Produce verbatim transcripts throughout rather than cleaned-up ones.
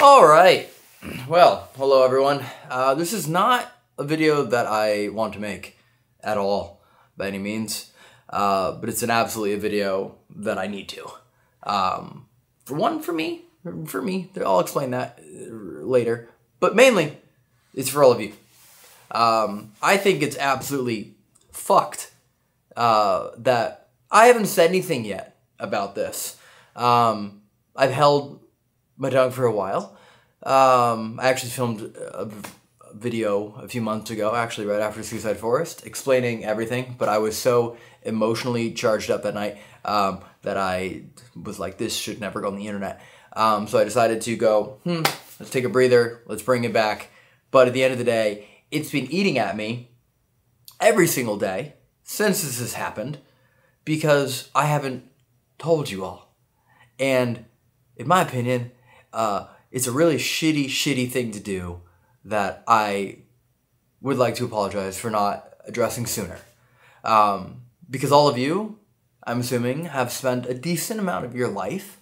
All right. Well, hello everyone. Uh, this is not a video that I want to make at all by any means, uh, but it's an absolutely a video that I need to. Um, for one, for me, for me, I'll explain that later, but mainly it's for all of you. Um, I think it's absolutely fucked uh, that I haven't said anything yet about this. Um, I've held my tongue for a while. Um, I actually filmed a video a few months ago, actually right after Suicide Forest, explaining everything, but I was so emotionally charged up that night um, that I was like, this should never go on the internet. Um, so I decided to go, hmm, let's take a breather, let's bring it back. But at the end of the day, it's been eating at me every single day since this has happened because I haven't told you all. And in my opinion, uh, it's a really shitty, shitty thing to do that I would like to apologize for not addressing sooner. Um, because all of you, I'm assuming, have spent a decent amount of your life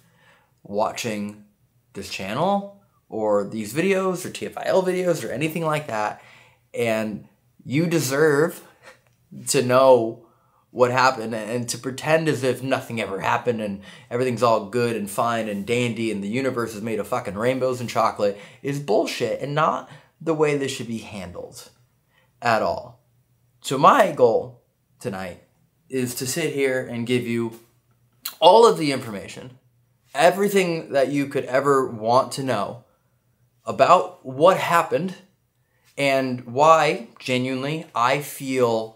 watching this channel or these videos or T F I L videos or anything like that. And you deserve to know what happened and to pretend as if nothing ever happened and everything's all good and fine and dandy and the universe is made of fucking rainbows and chocolate is bullshit and not the way this should be handled at all. So my goal tonight is to sit here and give you all of the information, everything that you could ever want to know about what happened and why, genuinely, I feel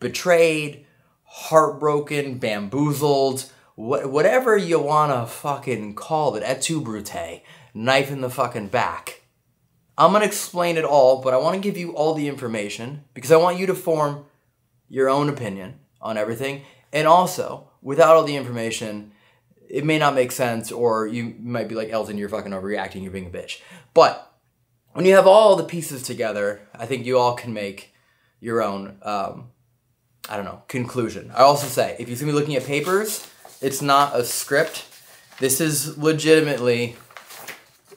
betrayed, heartbroken, bamboozled, wh whatever you want to fucking call it, et tu, Brute, knife in the fucking back. I'm going to explain it all, but I want to give you all the information because I want you to form your own opinion on everything. And also, without all the information, it may not make sense or you might be like, Elton, you're fucking overreacting, you're being a bitch. But when you have all the pieces together, I think you all can make your own, um, I don't know, conclusion. I also say, if you see me looking at papers, it's not a script. This is legitimately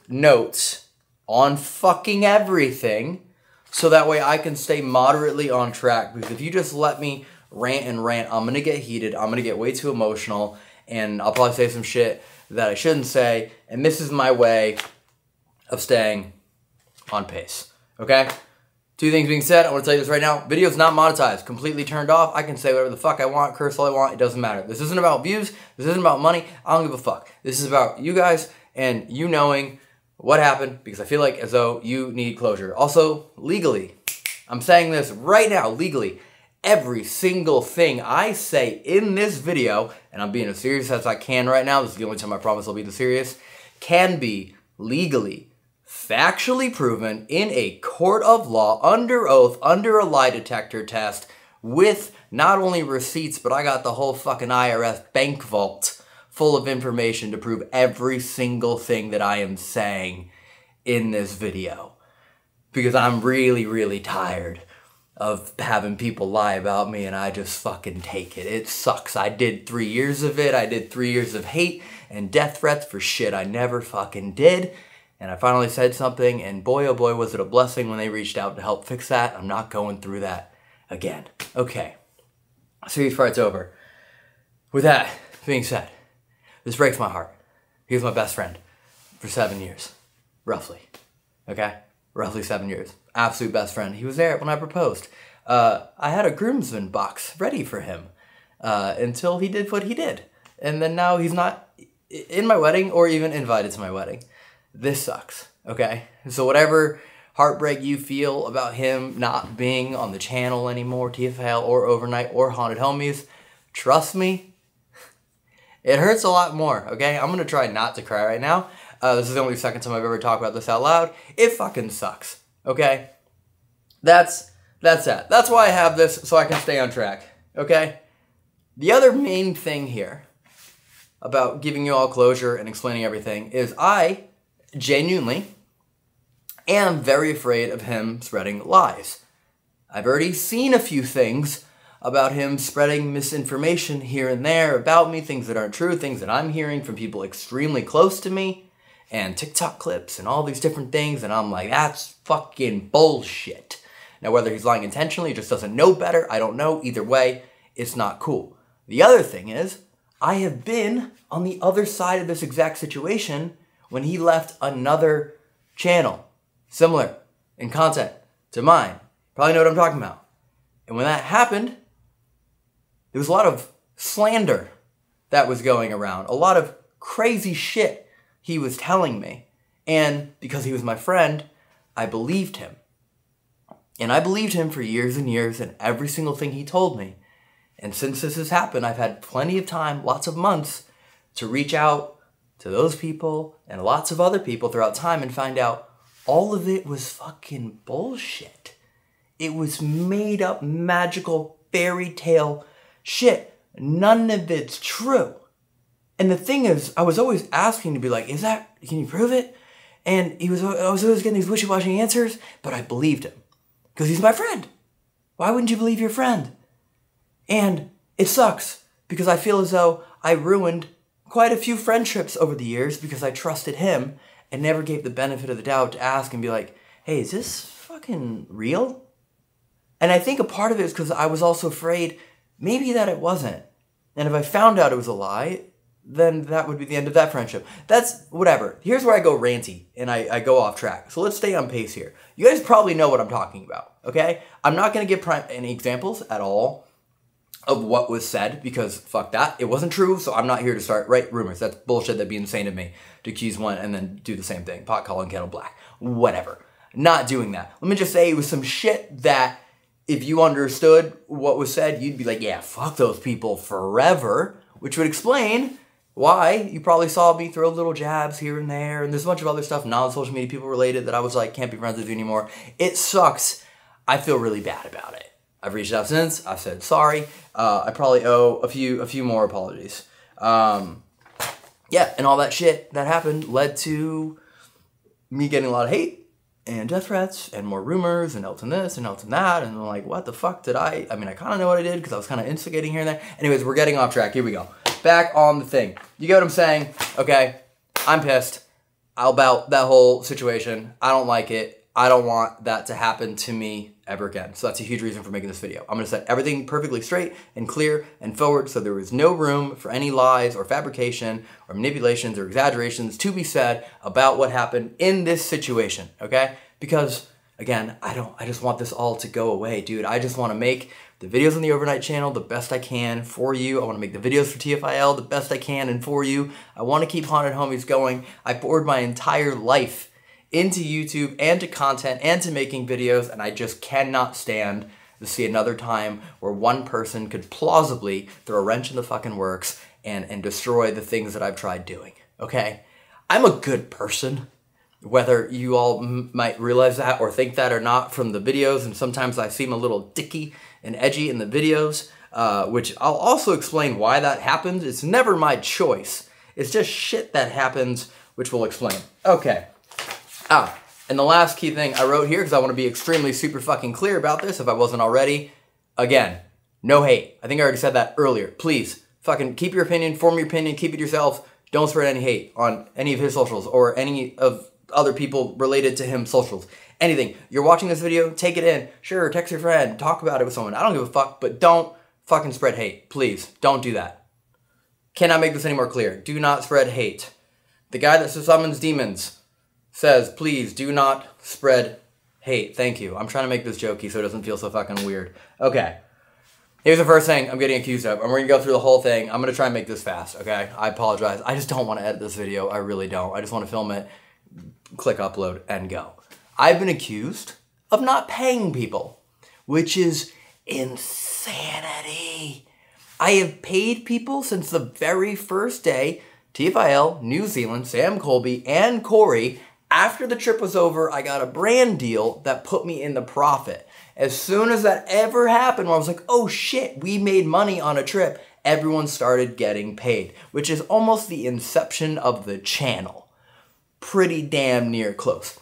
notes on fucking everything, so that way I can stay moderately on track. Because if you just let me rant and rant, I'm going to get heated, I'm going to get way too emotional, and I'll probably say some shit that I shouldn't say, and this is my way of staying on pace, okay? Two things being said, I want to tell you this right now. Video's not monetized, completely turned off. I can say whatever the fuck I want, curse all I want, it doesn't matter. This isn't about views, this isn't about money, I don't give a fuck. This is about you guys and you knowing what happened because I feel like as though you need closure. Also, legally, I'm saying this right now, legally, every single thing I say in this video, and I'm being as serious as I can right now, this is the only time I promise I'll be this serious, can be legally factually proven in a court of law, under oath, under a lie detector test, with not only receipts, but I got the whole fucking I R S bank vault full of information to prove every single thing that I am saying in this video. Because I'm really, really tired of having people lie about me and I just fucking take it. It sucks. I did three years of it. I did three years of hate and death threats for shit I never fucking did. And I finally said something, and boy, oh boy, was it a blessing when they reached out to help fix that. I'm not going through that again. Okay. Serious part's over. With that being said, this breaks my heart. He was my best friend for seven years. Roughly. Okay? Roughly seven years. Absolute best friend. He was there when I proposed. Uh, I had a groomsman box ready for him uh, until he did what he did. And then now he's not in my wedding or even invited to my wedding. This sucks, okay? So whatever heartbreak you feel about him not being on the channel anymore, T F I L or Overnight or Haunted Homies, trust me, it hurts a lot more, okay? I'm gonna try not to cry right now. Uh, this is the only second time I've ever talked about this out loud. It fucking sucks, okay? That's, that's that. That's why I have this, so I can stay on track, okay? The other main thing here about giving you all closure and explaining everything is I genuinely am very afraid of him spreading lies. I've already seen a few things about him spreading misinformation here and there about me, things that aren't true, things that I'm hearing from people extremely close to me, and TikTok clips and all these different things, and I'm like, that's fucking bullshit. Now, whether he's lying intentionally, just doesn't know better, I don't know. Either way, it's not cool. The other thing is, I have been on the other side of this exact situation when he left another channel, similar in content to mine. Probably know what I'm talking about. And when that happened, there was a lot of slander that was going around, a lot of crazy shit he was telling me. And because he was my friend, I believed him. And I believed him for years and years and every single thing he told me. And since this has happened, I've had plenty of time, lots of months, to reach out to those people and lots of other people throughout time and find out all of it was fucking bullshit. It was made up magical fairy tale shit. None of it's true. And the thing is, I was always asking to be like, is that, can you prove it? And he was, I was always getting these wishy-washy answers, but I believed him because he's my friend. Why wouldn't you believe your friend? And it sucks because I feel as though I ruined quite a few friendships over the years because I trusted him and never gave the benefit of the doubt to ask and be like, hey, is this fucking real? And I think a part of it is because I was also afraid maybe that it wasn't. And if I found out it was a lie, then that would be the end of that friendship. That's whatever. Here's where I go ranty and I, I go off track. So let's stay on pace here. You guys probably know what I'm talking about, okay? I'm not going to give prime any examples at all of what was said because fuck that. It wasn't true, so I'm not here to start right rumors. That's bullshit. That'd be insane of me to accuse one and then do the same thing. Pot calling kettle black. Whatever. Not doing that. Let me just say it was some shit that if you understood what was said, you'd be like, yeah, fuck those people forever, which would explain why you probably saw me throw little jabs here and there, and there's a bunch of other stuff, non-social media people related, that I was like, can't be friends with you anymore. It sucks. I feel really bad about it. I've reached out since. I've said sorry. Uh, I probably owe a few a few more apologies. Um, yeah, and all that shit that happened led to me getting a lot of hate, and death threats, and more rumors, and Elton this, and Elton that, and I'm like, what the fuck did I, I mean, I kind of know what I did, because I was kind of instigating here and there. Anyways, we're getting off track, here we go. Back on the thing. You get what I'm saying? Okay, I'm pissed about that whole situation. I don't like it. I don't want that to happen to me ever again. So that's a huge reason for making this video. I'm going to set everything perfectly straight and clear and forward, so there is no room for any lies or fabrication or manipulations or exaggerations to be said about what happened in this situation, okay? Because, again, I don't. I just want this all to go away, dude. I just want to make the videos on the Overnight channel the best I can for you. I want to make the videos for T F I L the best I can and for you. I want to keep Haunted Homies going. I poured my entire life into YouTube and to content and to making videos, and I just cannot stand to see another time where one person could plausibly throw a wrench in the fucking works and, and destroy the things that I've tried doing, okay? I'm a good person, whether you all m might realize that or think that or not from the videos, and sometimes I seem a little dicky and edgy in the videos, uh, which I'll also explain why that happens. It's never my choice. It's just shit that happens, which we'll explain. Okay. Ah, and the last key thing I wrote here, because I want to be extremely super fucking clear about this if I wasn't already, again, no hate. I think I already said that earlier. Please, fucking keep your opinion, form your opinion, keep it yourself. Don't spread any hate on any of his socials or any of other people related to him socials. Anything. You're watching this video, take it in. Sure, text your friend, talk about it with someone. I don't give a fuck, but don't fucking spread hate. Please, don't do that. Cannot make this any more clear. Do not spread hate. The guy that summons demons says, please do not spread hate. Thank you. I'm trying to make this jokey so it doesn't feel so fucking weird. Okay. Here's the first thing I'm getting accused of, and we're gonna go through the whole thing. I'm gonna try and make this fast, okay? I apologize. I just don't want to edit this video. I really don't. I just want to film it, click upload, and go. I've been accused of not paying people, which is insanity. I have paid people since the very first day. T F I L, New Zealand, Sam Colby, and Corey. After the trip was over, I got a brand deal that put me in the profit. As soon as that ever happened, I was like, oh shit, we made money on a trip, everyone started getting paid, which is almost the inception of the channel. Pretty damn near close.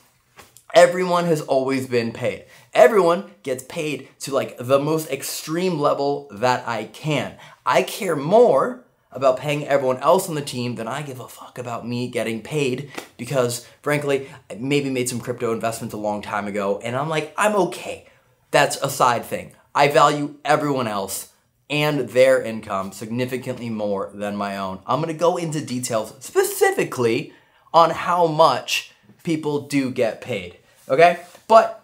Everyone has always been paid. Everyone gets paid to like the most extreme level that I can. I care more about paying everyone else on the team than I give a fuck about me getting paid, because frankly, I maybe made some crypto investments a long time ago and I'm like, I'm okay. That's a side thing. I value everyone else and their income significantly more than my own. I'm gonna go into details specifically on how much people do get paid, okay? But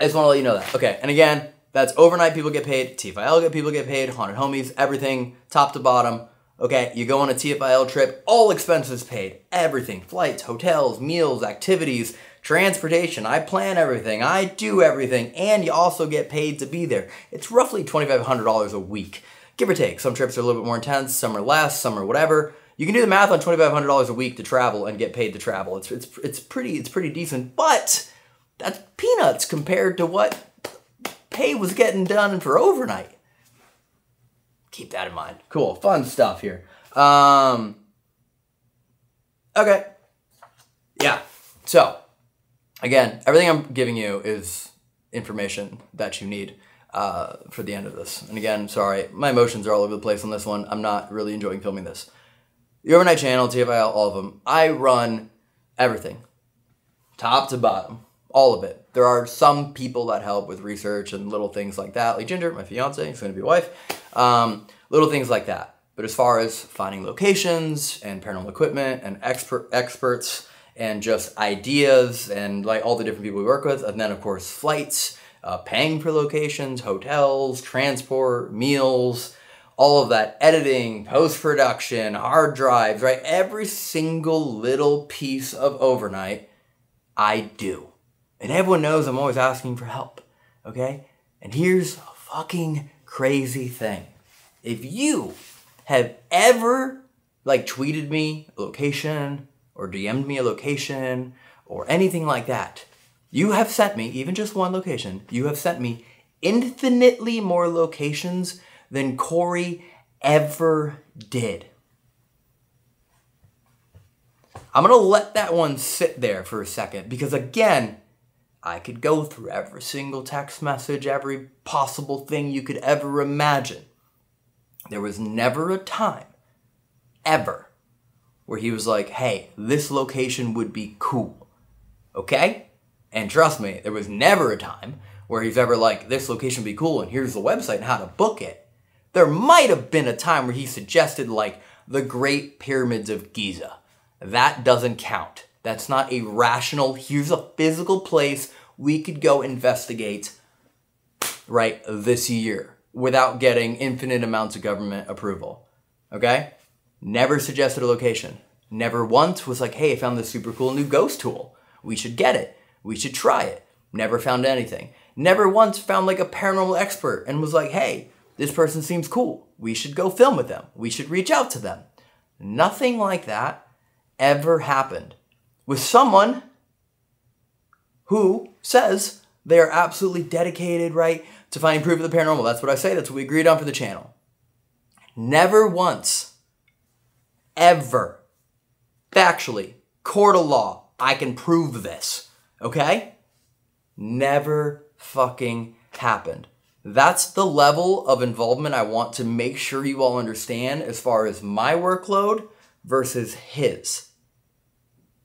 I just wanna let you know that. Okay, and again, that's Overnight, people get paid, T F I L get people get paid, Haunted Homies, everything, top to bottom. Okay, you go on a T F I L trip, all expenses paid, everything, flights, hotels, meals, activities, transportation, I plan everything, I do everything, and you also get paid to be there. It's roughly twenty-five hundred dollars a week, give or take. Some trips are a little bit more intense, some are less, some are whatever. You can do the math on twenty-five hundred dollars a week to travel and get paid to travel. It's, it's, it's, pretty, it's pretty decent, but that's peanuts compared to what pay was getting done for Overnight. Keep that in mind. Cool, fun stuff here. Um, okay, yeah. So, again, everything I'm giving you is information that you need uh, for the end of this. And again, sorry, my emotions are all over the place on this one. I'm not really enjoying filming this. The Overnight channel, T F I L, all of them. I run everything, top to bottom, all of it. There are some people that help with research and little things like that, like Ginger, my fiance, who's gonna be a wife, um, little things like that. But as far as finding locations and paranormal equipment and expert experts and just ideas and like all the different people we work with, and then of course flights, uh, paying for locations, hotels, transport, meals, all of that, editing, post-production, hard drives, right? Every single little piece of Overnight, I do. And everyone knows I'm always asking for help, okay? And here's a fucking crazy thing. If you have ever like tweeted me a location or D M'd me a location or anything like that, you have sent me, even just one location, you have sent me infinitely more locations than Corey ever did. I'm gonna let that one sit there for a second because again, I could go through every single text message, every possible thing you could ever imagine. There was never a time, ever, where he was like, hey, this location would be cool, okay? And trust me, there was never a time where he's ever like, this location would be cool and here's the website and how to book it. There might have been a time where he suggested like the Great Pyramids of Giza. That doesn't count. That's not a rational, here's a physical place we could go investigate right this year without getting infinite amounts of government approval, okay? Never suggested a location. Never once was like, hey, I found this super cool new ghost tool. We should get it. We should try it. Never found anything. Never once found like a paranormal expert and was like, hey, this person seems cool. We should go film with them. We should reach out to them. Nothing like that ever happened. With someone who says they are absolutely dedicated, right, to finding proof of the paranormal. That's what I say. That's what we agreed on for the channel. Never once, ever, factually, court of law, I can prove this, okay? Never fucking happened. That's the level of involvement I want to make sure you all understand as far as my workload versus his.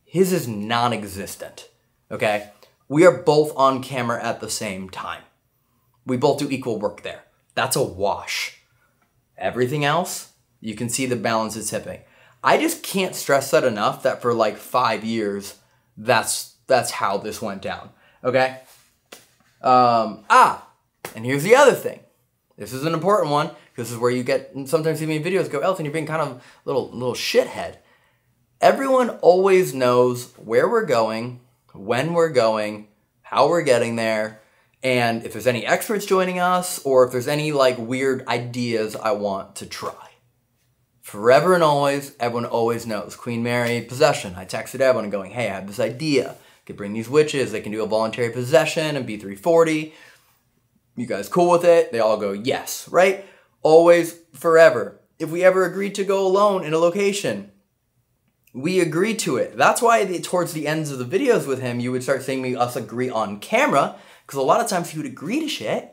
His is non-existent, okay? We are both on camera at the same time. We both do equal work there. That's a wash. Everything else, you can see the balance is tipping. I just can't stress that enough that for like five years, that's, that's how this went down, okay? Um, ah, and here's the other thing. This is an important one. This is where you get, sometimes you see me in videos go, Elton, you're being kind of a little, little shithead. Everyone always knows where we're going, when we're going, how we're getting there, and if there's any experts joining us, or if there's any like weird ideas I want to try. Forever and always, everyone always knows. Queen Mary, possession. I texted everyone going, hey, I have this idea. I could bring these witches. They can do a voluntary possession and B three forty. You guys cool with it? They all go, yes, right? Always, forever. If we ever agreed to go alone in a location, we agree to it. That's why the, towards the ends of the videos with him, you would start seeing me us agree on camera, because a lot of times he would agree to shit,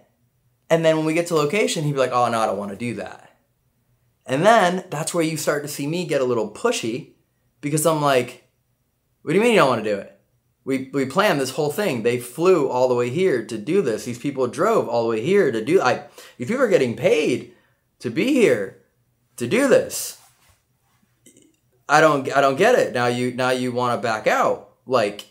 and then when we get to location, he'd be like, oh, no, I don't want to do that. And then that's where you start to see me get a little pushy, because I'm like, what do you mean you don't want to do it? We, we planned this whole thing. They flew all the way here to do this. These people drove all the way here to do I If people are getting paid to be here to do this, I don't I don't get it. Now you now you want to back out. Like,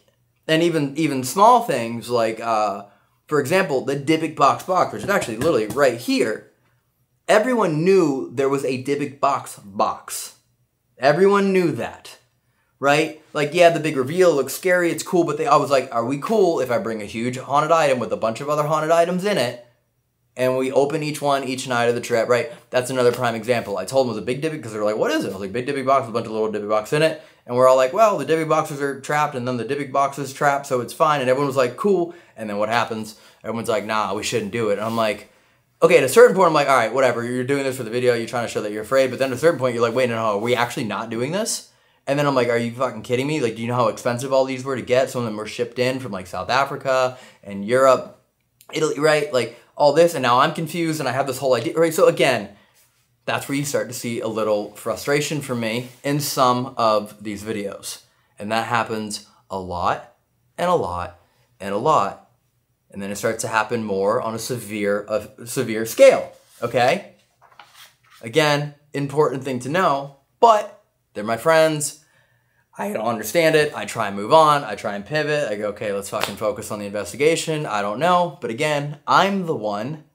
and even even small things like uh for example, the Dybbuk box box, which is actually literally right here. Everyone knew there was a Dybbuk box box. Everyone knew that. Right? Like, yeah, the big reveal looks scary, it's cool, but they I was like, are we cool if I bring a huge haunted item with a bunch of other haunted items in it? And we open each one each night of the trip, right? That's another prime example. I told them it was a big Dybbuk because they were like, what is it? I was like, big Dybbuk box with a bunch of little Dybbuk box in it. And we're all like, well, the Dybbuk boxes are trapped and then the Dybbuk box is trapped, so it's fine. And everyone was like, cool. And then what happens? Everyone's like, nah, we shouldn't do it. And I'm like, okay, at a certain point, I'm like, all right, whatever. You're doing this for the video. You're trying to show that you're afraid. But then at a certain point, you're like, wait, no, no, are we actually not doing this? And then I'm like, are you fucking kidding me? Like, do you know how expensive all these were to get? Some of them were shipped in from like South Africa and Europe, Italy, right? Like, all this, and now I'm confused, and I have this whole idea, right? So again, that's where you start to see a little frustration from me in some of these videos. And that happens a lot, and a lot, and a lot. And then it starts to happen more on a severe, a severe scale, okay? Again, important thing to know, but they're my friends. I don't understand it. I try and move on. I try and pivot. I go, okay, let's fucking focus on the investigation. I don't know. But again, I'm the one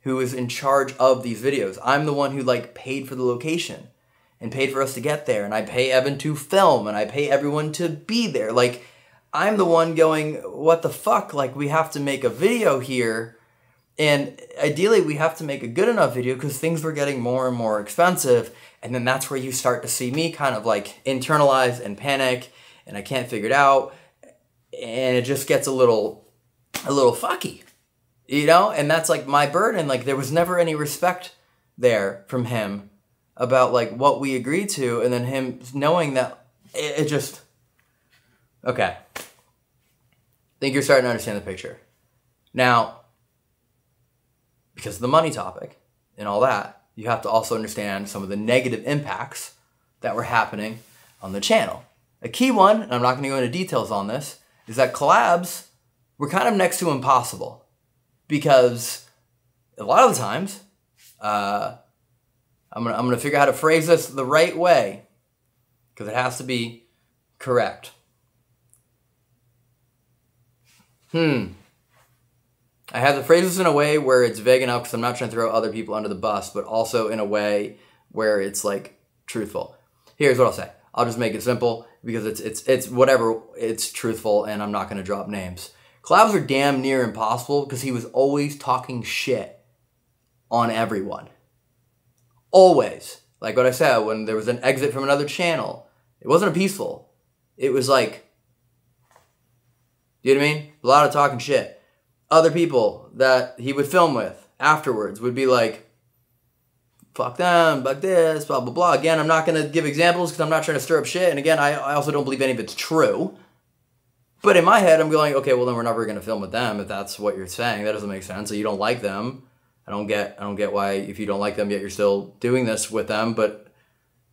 who is in charge of these videos. I'm the one who like paid for the location and paid for us to get there. And I pay Evan to film and I pay everyone to be there. Like, I'm the one going, what the fuck? Like, we have to make a video here. And ideally, we have to make a good enough video because things were getting more and more expensive. And then that's where you start to see me kind of like internalize and panic, and I can't figure it out. And it just gets a little, a little fucky, you know? And that's like my burden. Like, there was never any respect there from him about like what we agreed to. And then him knowing that it, it just, okay. I think you're starting to understand the picture. Now, because of the money topic and all that, you have to also understand some of the negative impacts that were happening on the channel. A key one, and I'm not going to go into details on this, is that collabs were kind of next to impossible because a lot of the times, uh, I'm going I'm going to figure out how to phrase this the right way because it has to be correct. Hmm. I have to phrase this in a way where it's vague enough because I'm not trying to throw other people under the bus, but also in a way where it's like truthful. Here's what I'll say. I'll just make it simple because it's it's it's whatever, it's truthful, and I'm not going to drop names. Collabs are damn near impossible because he was always talking shit on everyone. Always. Like what I said, when there was an exit from another channel, it wasn't a peaceful. It was like, you know what I mean? A lot of talking shit. Other people that he would film with afterwards would be like, fuck them, fuck this, blah, blah, blah. Again, I'm not going to give examples because I'm not trying to stir up shit. And again, I, I also don't believe any of it's true. But in my head, I'm going, okay, well, then we're never going to film with them if that's what you're saying. That doesn't make sense. So you don't like them. I don't get, I don't get why, if you don't like them, yet you're still doing this with them. But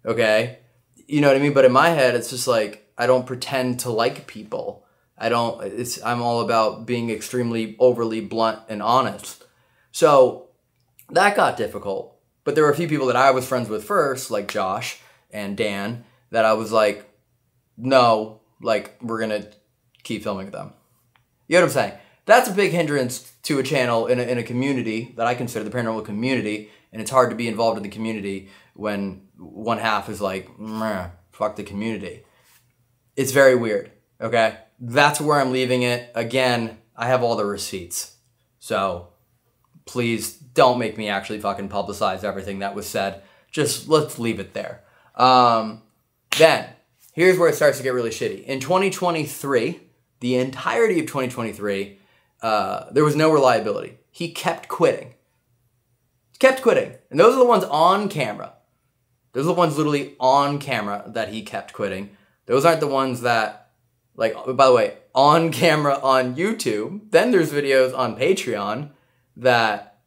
okay, you know what I mean? But in my head, it's just like, I don't pretend to like people. I don't, it's, I'm all about being extremely overly blunt and honest. So that got difficult. But there were a few people that I was friends with first, like Josh and Dan, that I was like, no, like, we're going to keep filming with them. You know what I'm saying? That's a big hindrance to a channel in a, in a community that I consider the paranormal community. And it's hard to be involved in the community when one half is like, fuck the community. It's very weird. Okay. That's where I'm leaving it. Again, I have all the receipts. So please don't make me actually fucking publicize everything that was said. Just let's leave it there. Um, then, here's where it starts to get really shitty. In twenty twenty-three, the entirety of twenty twenty-three, uh, there was no reliability. He kept quitting. Kept quitting. And those are the ones on camera. Those are the ones literally on camera that he kept quitting. Those aren't the ones that... Like, by the way, on camera on YouTube, then there's videos on Patreon that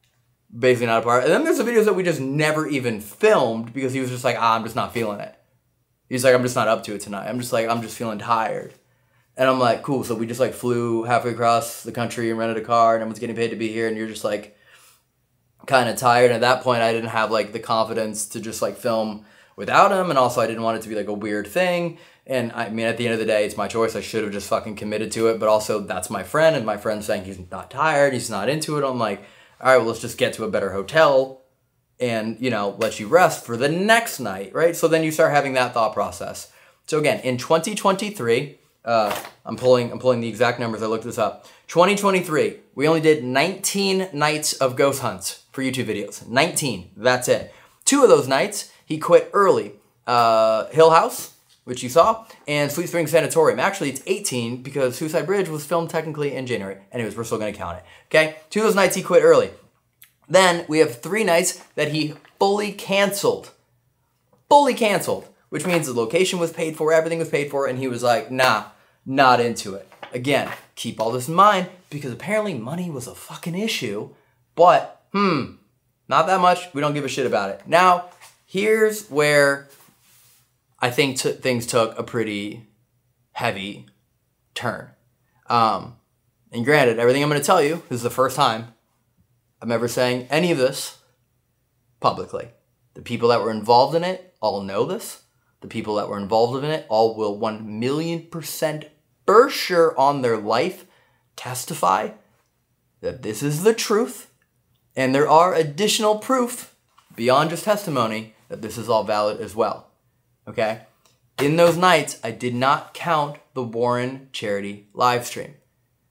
basically not a part. And then there's the videos that we just never even filmed because he was just like, ah, I'm just not feeling it. He's like, I'm just not up to it tonight. I'm just like, I'm just feeling tired. And I'm like, cool. So we just like flew halfway across the country and rented a car and everyone's getting paid to be here. And you're just like kind of tired. And at that point, I didn't have like the confidence to just like film without him. And also I didn't want it to be like a weird thing. And I mean, at the end of the day, it's my choice. I should have just fucking committed to it. But also that's my friend, and my friend's saying he's not tired. He's not into it. I'm like, all right, well, let's just get to a better hotel and, you know, let you rest for the next night, right? So then you start having that thought process. So again, in twenty twenty-three, uh, I'm pulling I'm pulling the exact numbers. I looked this up. twenty twenty-three, we only did nineteen nights of ghost hunts for YouTube videos. nineteen, that's it. Two of those nights, he quit early. Uh, Hill House, which you saw, and Sweet Spring Sanatorium. Actually, it's eighteen because Suicide Bridge was filmed technically in January. Anyways, we're still gonna count it, okay? Two of those nights he quit early. Then we have three nights that he fully canceled. Fully canceled, which means the location was paid for, everything was paid for, and he was like, nah, not into it. Again, keep all this in mind because apparently money was a fucking issue, but hmm, not that much, we don't give a shit about it. Now, here's where I think t things took a pretty heavy turn. Um, and granted, everything I'm gonna tell you, this is the first time I'm ever saying any of this publicly. The people that were involved in it all know this. The people that were involved in it all will one million percent for sure on their life testify that this is the truth. And there are additional proof beyond just testimony that this is all valid as well. Okay, in those nights, I did not count the Warren charity live stream.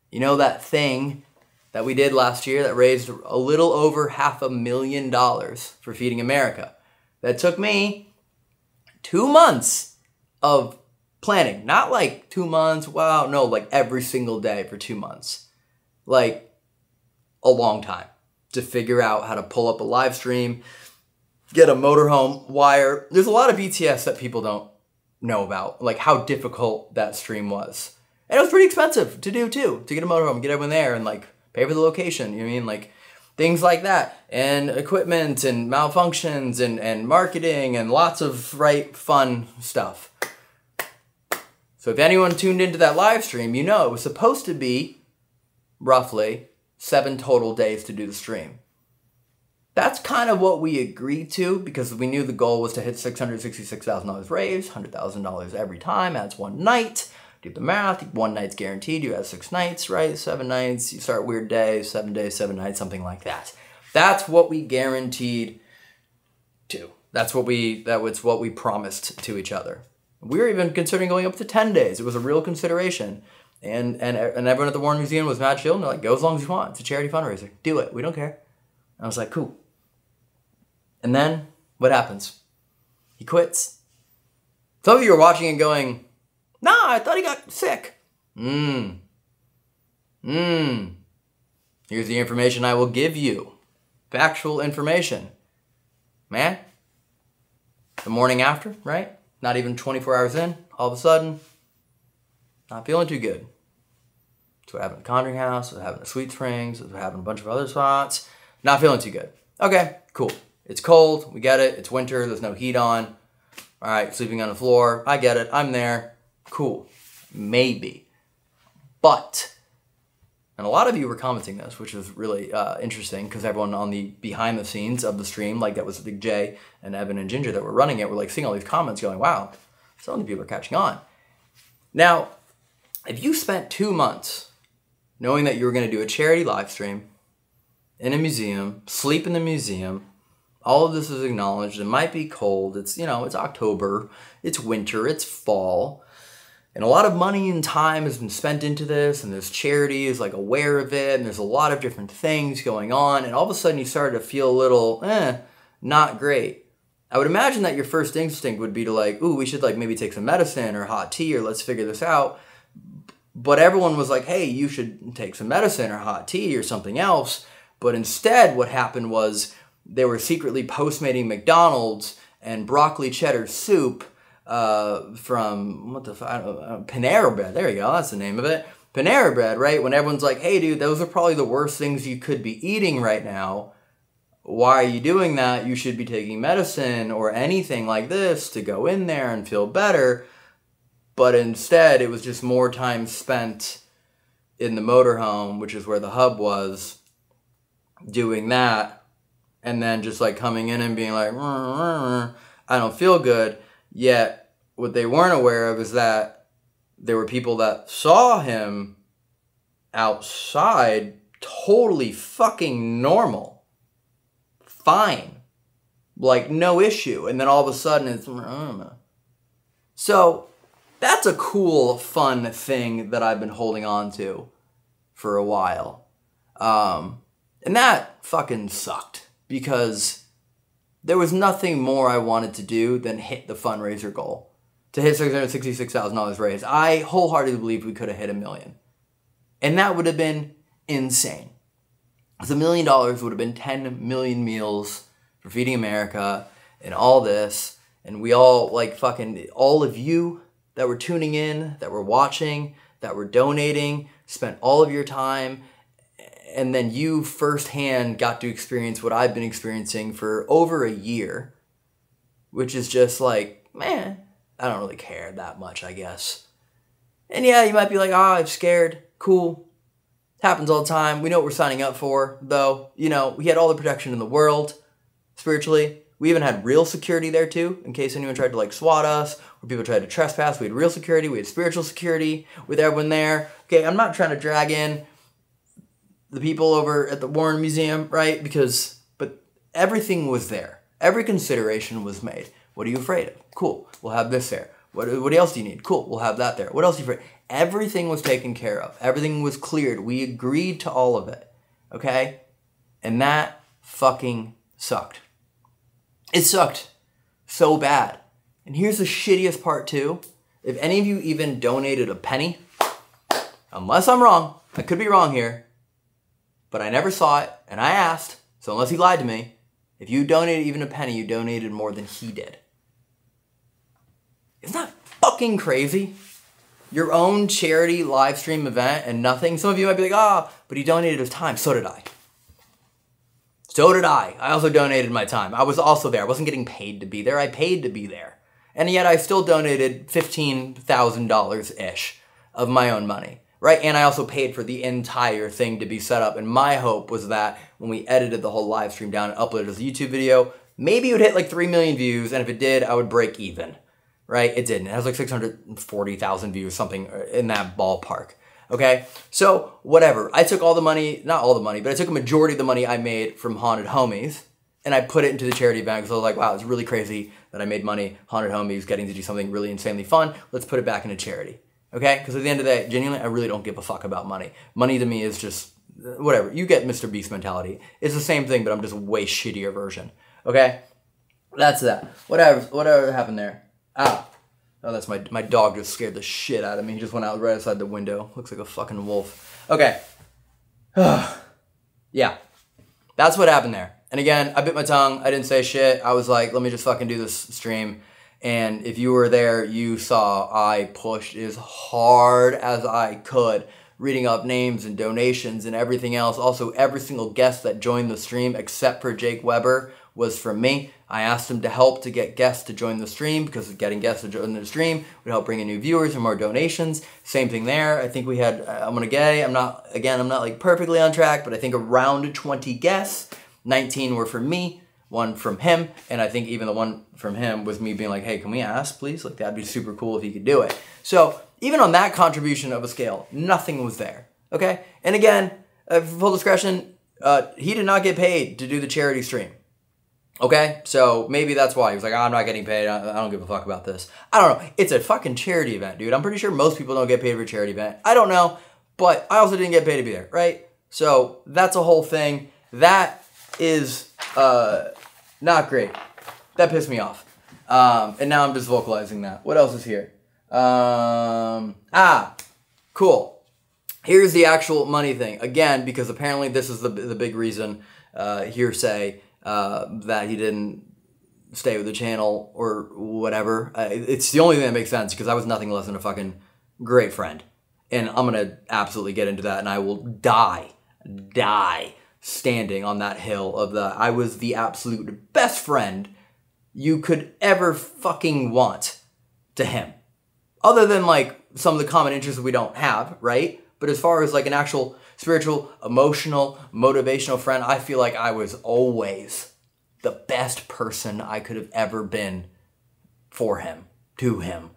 You know that thing that we did last year that raised a little over half a million dollars for Feeding America? That took me two months of planning. Not like two months, wow, no, like every single day for two months. Like a long time to figure out how to pull up a live stream, get a motorhome wire. There's a lot of B T S that people don't know about, like how difficult that stream was. And it was pretty expensive to do too, to get a motorhome, get everyone there and like pay for the location, you know what I mean? Like things like that, and equipment and malfunctions and, and marketing and lots of right fun stuff. So if anyone tuned into that live stream, you know it was supposed to be roughly seven total days to do the stream. That's kind of what we agreed to because we knew the goal was to hit six hundred sixty-six thousand dollars raised, one hundred thousand dollars every time. That's one night. Do the math. One night's guaranteed. You have six nights, right? Seven nights. You start weird days, seven days, seven nights, something like that. That's what we guaranteed to. That's what we, that was what we promised to each other. We were even considering going up to ten days. It was a real consideration. And, and, and everyone at the Warren Museum was mad chill. And they're like, go as long as you want. It's a charity fundraiser. Do it. We don't care. I was like, cool. And then what happens? He quits. Some of you are watching and going, nah, I thought he got sick. Mmm. Mmm. Here's the information I will give you. Factual information. Man, the morning after, right? Not even twenty-four hours in, all of a sudden, not feeling too good. That's what happened to Conjuring House, that's what happened to Sweet Springs, that's what happened to a bunch of other spots. Not feeling too good. Okay, cool. It's cold, we get it, it's winter, there's no heat on. All right, sleeping on the floor, I get it, I'm there, cool, maybe. But, and a lot of you were commenting this, which was really uh, interesting because everyone on the behind the scenes of the stream, like that was Big J and Evan and Ginger that were running it, were like seeing all these comments going, wow, so many people are catching on. Now, if you spent two months knowing that you were gonna do a charity live stream in a museum, sleep in the museum, all of this is acknowledged. It might be cold. It's, you know, it's October, it's winter, it's fall. And a lot of money and time has been spent into this, and this charity is like aware of it, and there's a lot of different things going on, and all of a sudden you started to feel a little, eh, not great. I would imagine that your first instinct would be to like, ooh, we should like maybe take some medicine or hot tea or let's figure this out. But everyone was like, hey, you should take some medicine or hot tea or something else. But instead what happened was they were secretly postmating McDonald's and broccoli cheddar soup uh, from, what the fuck, I don't know, Panera Bread. There you go, that's the name of it. Panera Bread, right? When everyone's like, hey dude, those are probably the worst things you could be eating right now. why are you doing that? You should be taking medicine or anything like this to go in there and feel better. But instead, it was just more time spent in the motorhome, which is where the hub was, doing that. And then just like coming in and being like, I don't feel good. Yet what they weren't aware of is that there were people that saw him outside totally fucking normal. Fine. Like no issue. And then all of a sudden it's, I don't know. So that's a cool, fun thing that I've been holding on to for a while. Um, and that fucking sucked because there was nothing more I wanted to do than hit the fundraiser goal. To hit six hundred sixty-six thousand dollars raised, I wholeheartedly believe we could have hit a million. And that would have been insane. Because a million dollars would have been ten million meals for Feeding America and all this. And we all, like, fucking, all of you that were tuning in, that were watching, that were donating, spent all of your time, and then you firsthand got to experience what I've been experiencing for over a year, which is just like, man, I don't really care that much, I guess. And yeah, you might be like, ah, oh, I'm scared. Cool. Happens all the time. We know what we're signing up for, though. You know, we had all the protection in the world, spiritually. We even had real security there, too, in case anyone tried to, like, swat us or people tried to trespass. We had real security. We had spiritual security with everyone there. Okay, I'm not trying to drag in the people over at the Warren Museum, right? Because, but everything was there. Every consideration was made. What are you afraid of? Cool. We'll have this there. What, what else do you need? Cool. We'll have that there. What else are you afraid of? Everything was taken care of. Everything was cleared. We agreed to all of it, okay? And that fucking sucked. It sucked so bad. And here's the shittiest part too. If any of you even donated a penny, unless I'm wrong, I could be wrong here, but I never saw it and I asked, so unless he lied to me, if you donated even a penny, you donated more than he did. Isn't that fucking crazy? Your own charity live stream event and nothing. Some of you might be like, ah, oh, but he donated his time. So did I. So did I. I also donated my time. I was also there. I wasn't getting paid to be there. I paid to be there. And yet I still donated fifteen thousand dollars-ish of my own money, right? And I also paid for the entire thing to be set up. And my hope was that when we edited the whole live stream down and uploaded as a YouTube video, maybe it would hit like three million views. And if it did, I would break even, right? It didn't. It has like six hundred forty thousand views, something in that ballpark. Okay, so whatever. I took all the money, not all the money, but I took a majority of the money I made from Haunted Homies and I put it into the charity bank because I was like, wow, it's really crazy that I made money, Haunted Homies, getting to do something really insanely fun. Let's put it back into charity. Okay, because at the end of the day, genuinely, I really don't give a fuck about money. Money to me is just whatever. You get Mister Beast mentality. It's the same thing, but I'm just a way shittier version. Okay, that's that. Whatever, whatever happened there. Ah. Oh, that's my, my dog just scared the shit out of me. He just went out right outside the window. Looks like a fucking wolf. Okay. Yeah. That's what happened there. And again, I bit my tongue. I didn't say shit. I was like, let me just fucking do this stream. And if you were there, you saw I pushed as hard as I could, reading up names and donations and everything else. Also, every single guest that joined the stream, except for Jake Weber, was from me. I asked him to help to get guests to join the stream because getting guests to join the stream would help bring in new viewers and more donations. Same thing there. I think we had, I'm gonna get, I'm not, again, I'm not like perfectly on track, but I think around twenty guests, nineteen were from me, one from him, and I think even the one from him was me being like, hey, can we ask, please? Like, that'd be super cool if you could do it. So even on that contribution of a scale, nothing was there, okay? And again, uh, full discretion, uh, he did not get paid to do the charity stream. Okay, so maybe that's why. He was like, oh, I'm not getting paid. I don't give a fuck about this. I don't know. It's a fucking charity event, dude. I'm pretty sure most people don't get paid for a charity event. I don't know, but I also didn't get paid to be there, right? So that's a whole thing. That is uh, not great. That pissed me off. Um, and now I'm just vocalizing that. What else is here? Um, ah, cool. Here's the actual money thing. Again, because apparently this is the, the big reason, uh, hearsay, Uh, that he didn't stay with the channel or whatever. Uh, it's the only thing that makes sense because I was nothing less than a fucking great friend. And I'm going to absolutely get into that and I will die, die standing on that hill of the I was the absolute best friend you could ever fucking want to him. Other than, like, some of the common interests that we don't have, right? But as far as, like, an actual spiritual, emotional, motivational friend, I feel like I was always the best person I could have ever been for him, to him.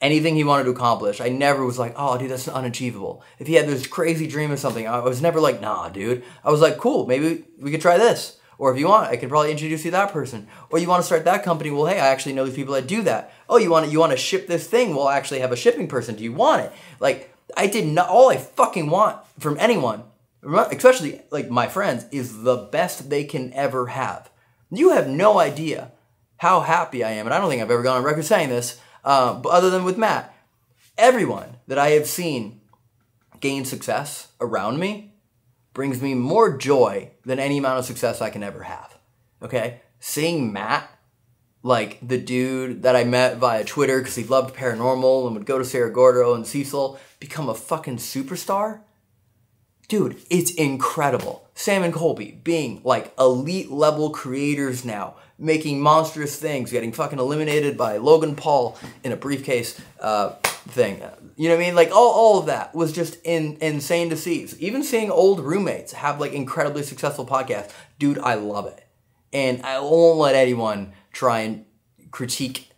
Anything he wanted to accomplish, I never was like, oh, dude, that's unachievable. If he had this crazy dream of something, I was never like, nah, dude. I was like, cool, maybe we could try this. Or if you want, I could probably introduce you to that person. Or you want to start that company? Well, hey, I actually know these people that do that. Oh, you want to, you want to ship this thing? Well, I actually have a shipping person. Do you want it? Like, I did not, all I fucking want from anyone, especially like my friends, is the best they can ever have. You have no idea how happy I am, and I don't think I've ever gone on record saying this, uh, but other than with Matt. Everyone that I have seen gain success around me brings me more joy than any amount of success I can ever have, okay? Seeing Matt, like the dude that I met via Twitter because he loved paranormal and would go to Sarah Gordo and Cecil, become a fucking superstar? Dude, it's incredible. Sam and Colby being like elite level creators now, making monstrous things, getting fucking eliminated by Logan Paul in a briefcase uh, thing. You know what I mean? Like, all, all of that was just in, insane to see. Even seeing old roommates have, like, incredibly successful podcasts. Dude, I love it. And I won't let anyone try and critique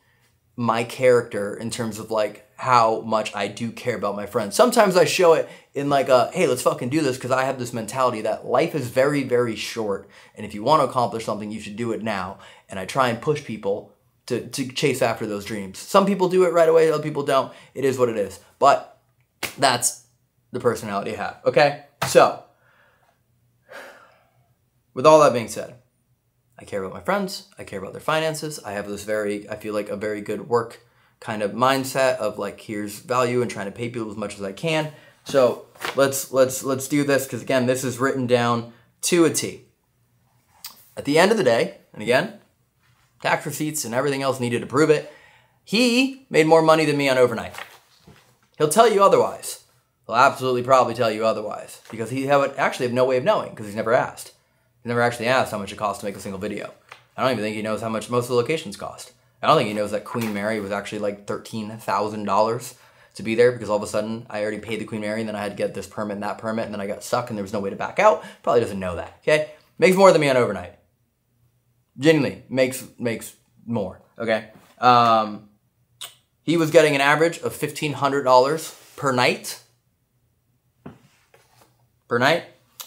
my character in terms of, like, how much I do care about my friends. Sometimes I show it in, like, a, hey, let's fucking do this, because I have this mentality that life is very, very short. And if you want to accomplish something, you should do it now. And I try and push people To, to chase after those dreams. Some people do it right away, other people don't. It is what it is. But that's the personality I have, okay? So, with all that being said, I care about my friends, I care about their finances, I have this very, I feel like a very good work kind of mindset of like, here's value and trying to pay people as much as I can. So, let's, let's, let's do this, because again, this is written down to a T. At the end of the day, and again, tax receipts and everything else needed to prove it, he made more money than me on Overnight. He'll tell you otherwise. He'll absolutely probably tell you otherwise, because he would actually have no way of knowing, because he's never asked. He's never actually asked how much it costs to make a single video. I don't even think he knows how much most of the locations cost. I don't think he knows that Queen Mary was actually like thirteen thousand dollars to be there, because all of a sudden I already paid the Queen Mary and then I had to get this permit and that permit and then I got stuck and there was no way to back out. Probably doesn't know that, okay? Makes more than me on Overnight. Genuinely, makes makes more, okay? Um, he was getting an average of fifteen hundred dollars per night. Per night.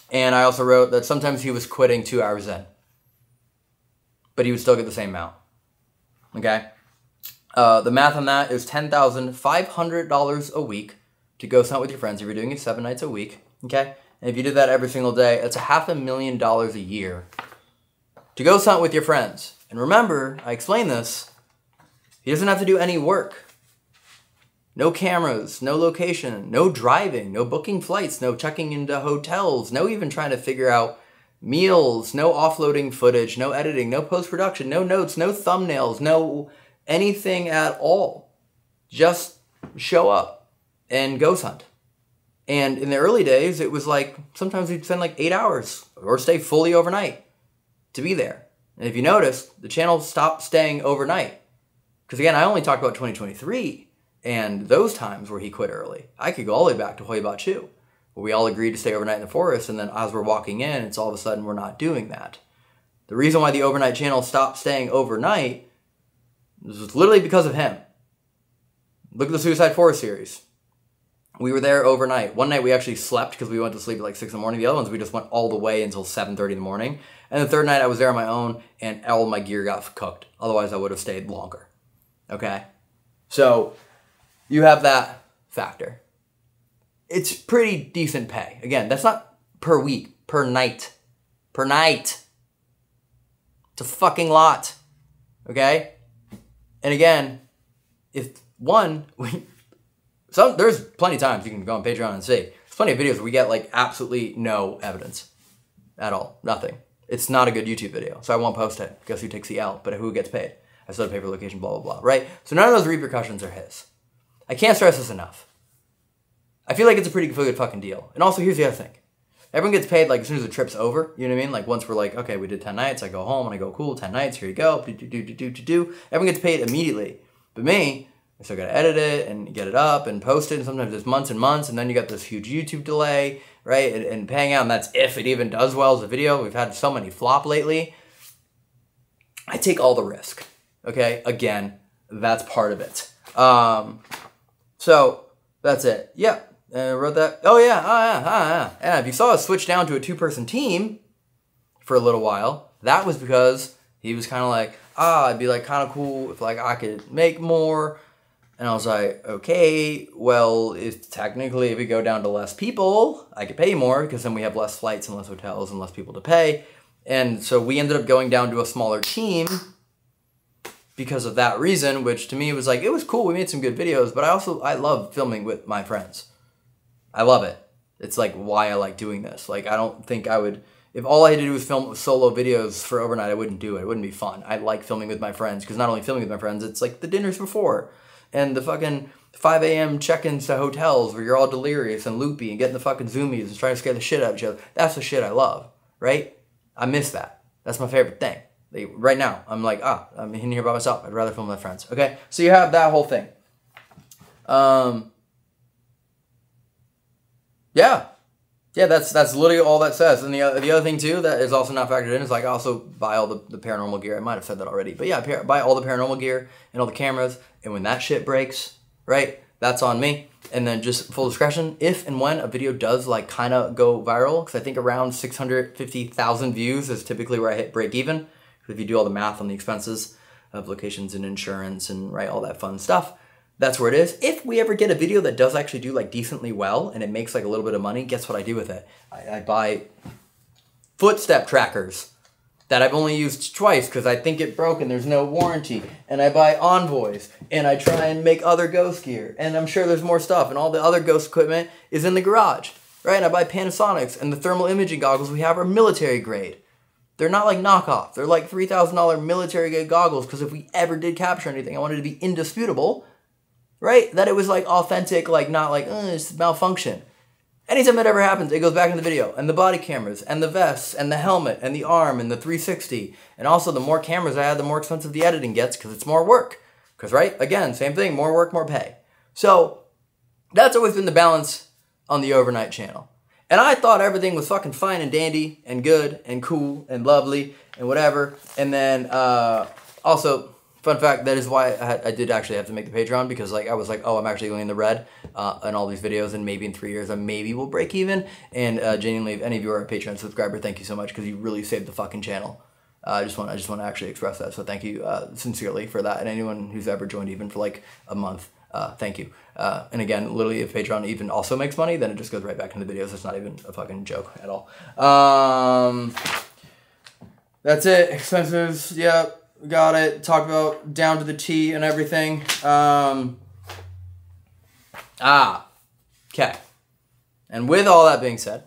And I also wrote that sometimes he was quitting two hours in. But he would still get the same amount, okay? Uh, the math on that is ten thousand five hundred dollars a week to ghost hunt with your friends if you're doing it seven nights a week, okay? And if you did that every single day, it's a half a million dollars a year to ghost hunt with your friends. And remember, I explained this, he doesn't have to do any work. No cameras, no location, no driving, no booking flights, no checking into hotels, no even trying to figure out meals, no offloading footage, no editing, no post-production, no notes, no thumbnails, no anything at all. Just show up and ghost hunt. And in the early days, it was like, sometimes we'd spend like eight hours or stay fully overnight to be there. And if you notice, the channel stopped staying overnight. Because again, I only talked about twenty twenty-three and those times where he quit early. I could go all the way back to Hoi Ba Chu, where we all agreed to stay overnight in the forest, and then as we're walking in, it's all of a sudden we're not doing that. The reason why the Overnight channel stopped staying overnight was literally because of him. Look at the Suicide Forest series. We were there overnight. One night we actually slept because we went to sleep at like six in the morning. The other ones we just went all the way until seven thirty in the morning. And the third night I was there on my own and all my gear got cooked. Otherwise I would have stayed longer. Okay? So you have that factor. It's pretty decent pay. Again, that's not per week, per night. Per night. It's a fucking lot. Okay? And again, if one... we. So there's plenty of times you can go on Patreon and see. There's plenty of videos where we get like absolutely no evidence at all. Nothing. It's not a good YouTube video, so I won't post it. Guess who takes the L, but who gets paid? I still have to pay for location, blah, blah, blah, right? So none of those repercussions are his. I can't stress this enough. I feel like it's a pretty good fucking deal. And also, here's the other thing. Everyone gets paid like as soon as the trip's over. You know what I mean? Like once we're like, okay, we did ten nights. I go home and I go, cool, ten nights. Here you go. Do, do, do, do, do, do, do. Everyone gets paid immediately. But me, I still got to edit it and get it up and post it. And sometimes it's months and months. And then you got this huge YouTube delay, right? And, and paying out. And that's if it even does well as a video. We've had so many flop lately. I take all the risk. Okay. Again, that's part of it. Um, so that's it. Yeah. I uh, wrote that. Oh yeah, oh yeah, oh yeah. And if you saw us switch down to a two-person team for a little while, that was because he was kind of like, ah, it'd be like kind of cool if like I could make more. And I was like, okay, well, if technically if we go down to less people, I could pay more because then we have less flights and less hotels and less people to pay. And so we ended up going down to a smaller team because of that reason, which to me was like, it was cool. We made some good videos, but I also, I love filming with my friends. I love it. It's like why I like doing this. Like I don't think I would, if all I had to do was film solo videos for Overnight, I wouldn't do it. It wouldn't be fun. I like filming with my friends because not only filming with my friends, it's like the dinners before and the fucking five A M check-ins to hotels where you're all delirious and loopy and getting the fucking zoomies and trying to scare the shit out of each other. That's the shit I love, right? I miss that. That's my favorite thing. Like, right now, I'm like, ah, I'm in here by myself. I'd rather film with my friends. Okay, so you have that whole thing. Um... Yeah, yeah, that's that's literally all that says. And the other, the other thing too that is also not factored in is like I also buy all the, the paranormal gear. I might have said that already, but yeah, buy all the paranormal gear and all the cameras. And when that shit breaks, right, that's on me. And then just full discretion, if and when a video does like kind of go viral, because I think around six hundred fifty thousand views is typically where I hit break even. Because if you do all the math on the expenses of locations and insurance and right all that fun stuff. That's where it is. If we ever get a video that does actually do like decently well and it makes like a little bit of money, guess what I do with it? I, I buy footstep trackers that I've only used twice because I think it broke and there's no warranty. And I buy Envoys and I try and make other ghost gear. And I'm sure there's more stuff and all the other ghost equipment is in the garage, right? And I buy Panasonic's and the thermal imaging goggles we have are military grade. They're not like knockoff. They're like three thousand dollar military grade goggles because if we ever did capture anything, I wanted to be indisputable. Right? That it was like authentic, like not like, uh, it's malfunction. Anytime that ever happens, it goes back in the video. And the body cameras, and the vests, and the helmet, and the arm, and the three sixty. And also the more cameras I add, the more expensive the editing gets because it's more work. Because, right? Again, same thing, more work, more pay. So that's always been the balance on the Overnight channel. And I thought everything was fucking fine and dandy and good and cool and lovely and whatever. And then uh, also... Fun fact, that is why I, I did actually have to make the Patreon because like I was like, oh, I'm actually going in the red uh, on all these videos and maybe in three years I maybe will break even. And uh, genuinely, if any of you are a Patreon subscriber, thank you so much because you really saved the fucking channel. Uh, I just want I just want to actually express that. So thank you uh, sincerely for that. And anyone who's ever joined even for like a month, uh, thank you. Uh, and again, literally if Patreon even also makes money, then it just goes right back into the videos. It's not even a fucking joke at all. Um, that's it. Expenses, yep. Got it. Talked about down to the T and everything. Um, ah, okay. And with all that being said,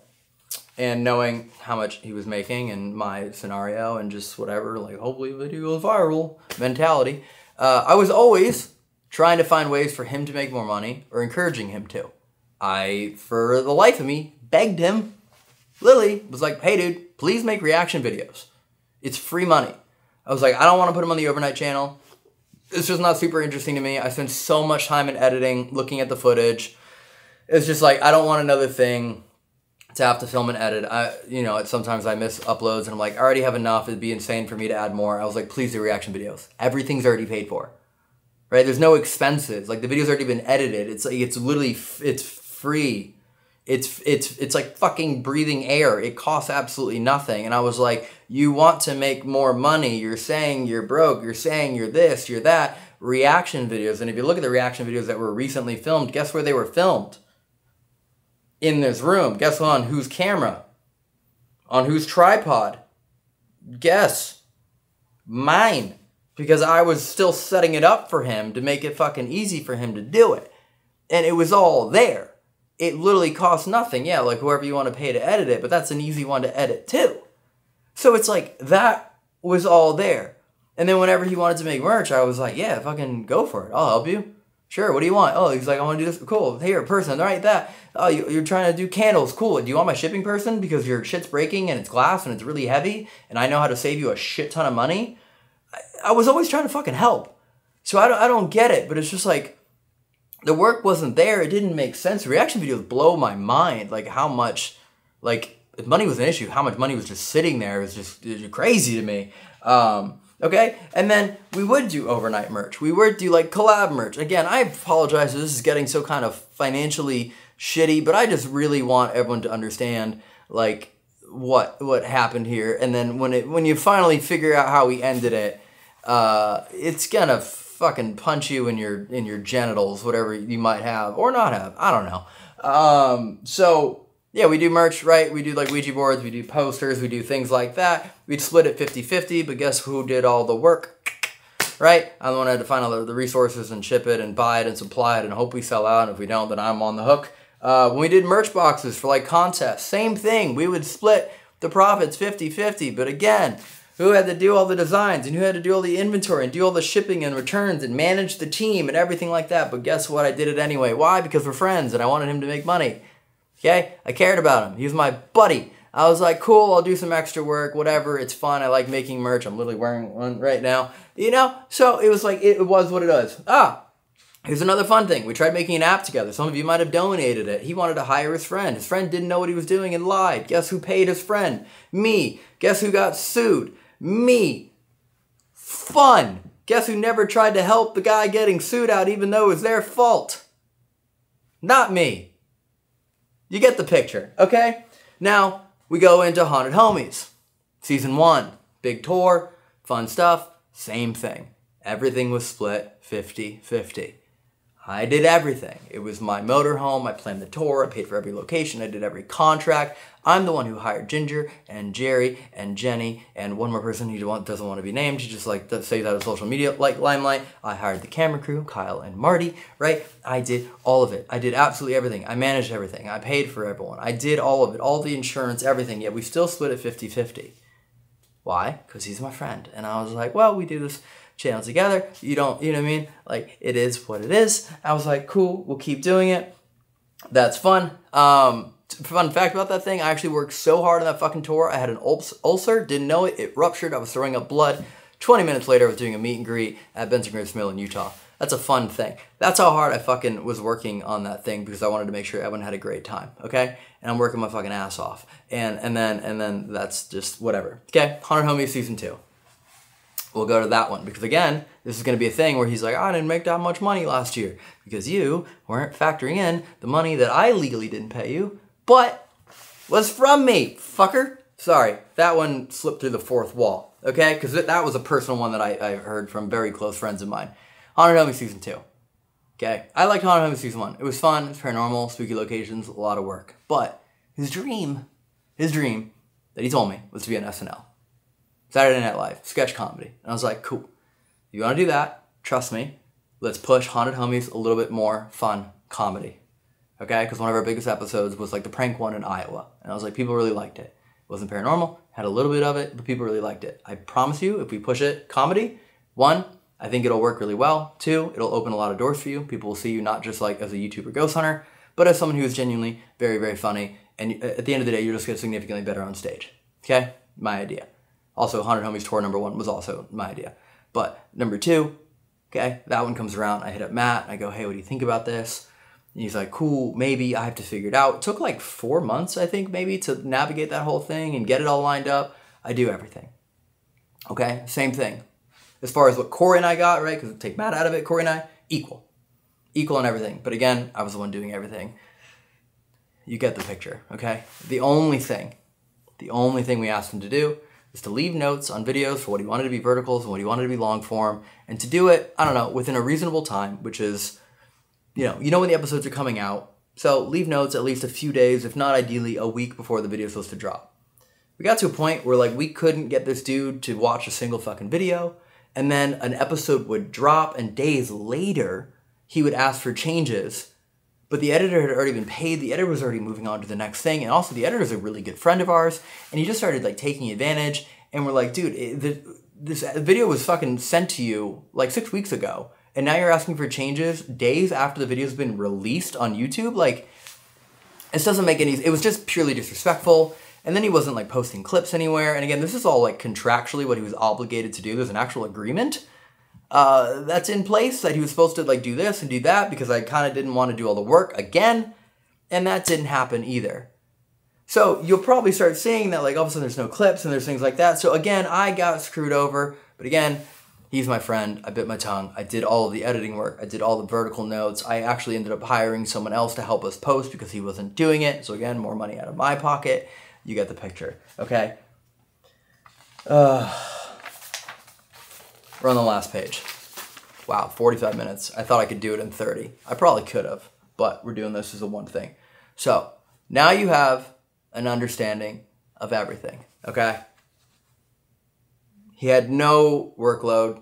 and knowing how much he was making and my scenario and just whatever, like hopefully video goes viral mentality, uh, I was always trying to find ways for him to make more money or encouraging him to. I, for the life of me, begged him. Lily was like, hey dude, please make reaction videos. It's free money. I was like, I don't want to put him on the Overnight channel. It's just not super interesting to me. I spend so much time in editing, looking at the footage. It's just like, I don't want another thing to have to film and edit. I, you know, it's, sometimes I miss uploads and I'm like, I already have enough. It'd be insane for me to add more. I was like, please do reaction videos. Everything's already paid for, right? There's no expenses. Like the video's already been edited. It's like, it's literally, f it's free. It's, it's, it's like fucking breathing air. It costs absolutely nothing. And I was like, you want to make more money. You're saying you're broke. You're saying you're this, you're that. Reaction videos. And if you look at the reaction videos that were recently filmed, guess where they were filmed? In this room. Guess on whose camera? On whose tripod? Guess. Mine. Because I was still setting it up for him to make it fucking easy for him to do it. And it was all there. It literally costs nothing. Yeah, like whoever you want to pay to edit it, but that's an easy one to edit too. So it's like, that was all there. And then whenever he wanted to make merch, I was like, yeah, fucking go for it. I'll help you. Sure, what do you want? Oh, he's like, I want to do this. Cool. Here, person. All right, that. Oh, you, you're trying to do candles. Cool. Do you want my shipping person? Because your shit's breaking and it's glass and it's really heavy and I know how to save you a shit ton of money. I, I was always trying to fucking help. So I don't, I don't get it, but it's just like the work wasn't there. It didn't make sense. Reaction videos blow my mind. Like how much, like if money was an issue, how much money was just sitting there. It was just it was crazy to me. Um... Okay, and then we would do overnight merch. We would do like collab merch. Again, I apologize if this is getting so kind of financially shitty, but I just really want everyone to understand like what what happened here. And then when it when you finally figure out how we ended it, uh, it's gonna fucking punch you in your in your genitals, whatever you might have or not have. I don't know. Um, so. Yeah, we do merch, right? We do like Ouija boards, we do posters, we do things like that. We'd split it fifty fifty, but guess who did all the work, right? I'm the one who had to find all the resources and ship it and buy it and supply it and hope we sell out. And if we don't, then I'm on the hook. Uh, when we did merch boxes for like contests, same thing. We would split the profits fifty fifty, but again, who had to do all the designs and who had to do all the inventory and do all the shipping and returns and manage the team and everything like that. But guess what? I did it anyway. Why? Because we're friends and I wanted him to make money. Okay, I cared about him. He was my buddy. I was like, cool, I'll do some extra work, whatever. It's fun. I like making merch. I'm literally wearing one right now. You know? So it was like, it was what it was. Ah, here's another fun thing. We tried making an app together. Some of you might have donated it. He wanted to hire his friend. His friend didn't know what he was doing and lied. Guess who paid his friend? Me. Guess who got sued? Me. Fun. Guess who never tried to help the guy getting sued out even though it was their fault? Not me. You get the picture, okay? Now, we go into Haunted Homies. Season one, big tour, fun stuff, same thing. Everything was split fifty fifty. I did everything. It was my motorhome, I planned the tour, I paid for every location, I did every contract. I'm the one who hired Ginger and Jerry and Jenny and one more person who doesn't want to be named. She just like saves out of social media like Limelight. I hired the camera crew, Kyle and Marty, right? I did all of it. I did absolutely everything. I managed everything. I paid for everyone. I did all of it, all the insurance, everything. Yet we still split it fifty fifty. Why? Because he's my friend. And I was like, well, we do this channel together. You don't, you know what I mean? Like, it is what it is. I was like, cool, we'll keep doing it. That's fun. Um... Fun fact about that thing, I actually worked so hard on that fucking tour. I had an ulcer, didn't know it, it ruptured, I was throwing up blood. twenty minutes later, I was doing a meet and greet at Benson Graves Mill in Utah. That's a fun thing. That's how hard I fucking was working on that thing because I wanted to make sure everyone had a great time, okay? And I'm working my fucking ass off. And and then and then that's just whatever. Okay, Haunted Homies Season two. We'll go to that one because again, this is going to be a thing where he's like, I didn't make that much money last year because you weren't factoring in the money that I legally didn't pay you. What was from me, fucker? Sorry, that one slipped through the fourth wall, okay? Because that was a personal one that I, I heard from very close friends of mine. Haunted Homies Season two, okay? I liked Haunted Homies Season one. It was fun, it was paranormal, spooky locations, a lot of work. But his dream, his dream that he told me was to be on S N L. Saturday Night Live, sketch comedy. And I was like, cool. If you want to do that, trust me, let's push Haunted Homies a little bit more fun comedy. Okay, because one of our biggest episodes was like the prank one in Iowa. And I was like, people really liked it. It wasn't paranormal, had a little bit of it, but people really liked it. I promise you, if we push it, comedy, one, I think it'll work really well. Two, it'll open a lot of doors for you. People will see you not just like as a YouTuber ghost hunter, but as someone who is genuinely very, very funny. And at the end of the day, you're just gonna significantly better on stage. Okay, my idea. Also, Haunted Homies Tour number one was also my idea. But number two, okay, that one comes around. I hit up Matt and I go, hey, what do you think about this? And he's like, cool, maybe I have to figure it out. It took like four months, I think, maybe, to navigate that whole thing and get it all lined up. I do everything. Okay, same thing. As far as what Corey and I got, right, because take Matt out of it, Corey and I, equal. Equal in everything. But again, I was the one doing everything. You get the picture, okay? The only thing, the only thing we asked him to do is to leave notes on videos for what he wanted to be verticals and what he wanted to be long form. And to do it, I don't know, within a reasonable time, which is... You know, you know when the episodes are coming out, so leave notes at least a few days, if not ideally a week before the video is supposed to drop. We got to a point where like we couldn't get this dude to watch a single fucking video, and then an episode would drop and days later, he would ask for changes, but the editor had already been paid, the editor was already moving on to the next thing, and also the editor is a really good friend of ours, and he just started like taking advantage, and we're like, dude, it, the, this video was fucking sent to you like six weeks ago, and now you're asking for changes days after the video's been released on YouTube? Like, this doesn't make any, it was just purely disrespectful. And then he wasn't like posting clips anywhere. And again, this is all like contractually what he was obligated to do. There's an actual agreement uh, that's in place that he was supposed to like do this and do that because I kind of didn't want to do all the work again. And that didn't happen either. So you'll probably start seeing that like all of a sudden there's no clips and there's things like that. So again, I got screwed over, but again, he's my friend. I bit my tongue. I did all of the editing work. I did all the vertical notes. I actually ended up hiring someone else to help us post because he wasn't doing it. So again, more money out of my pocket. You get the picture, okay? Uh, we're on the last page. Wow, forty-five minutes. I thought I could do it in thirty. I probably could have, but we're doing this as a one thing. So now you have an understanding of everything, okay? He had no workload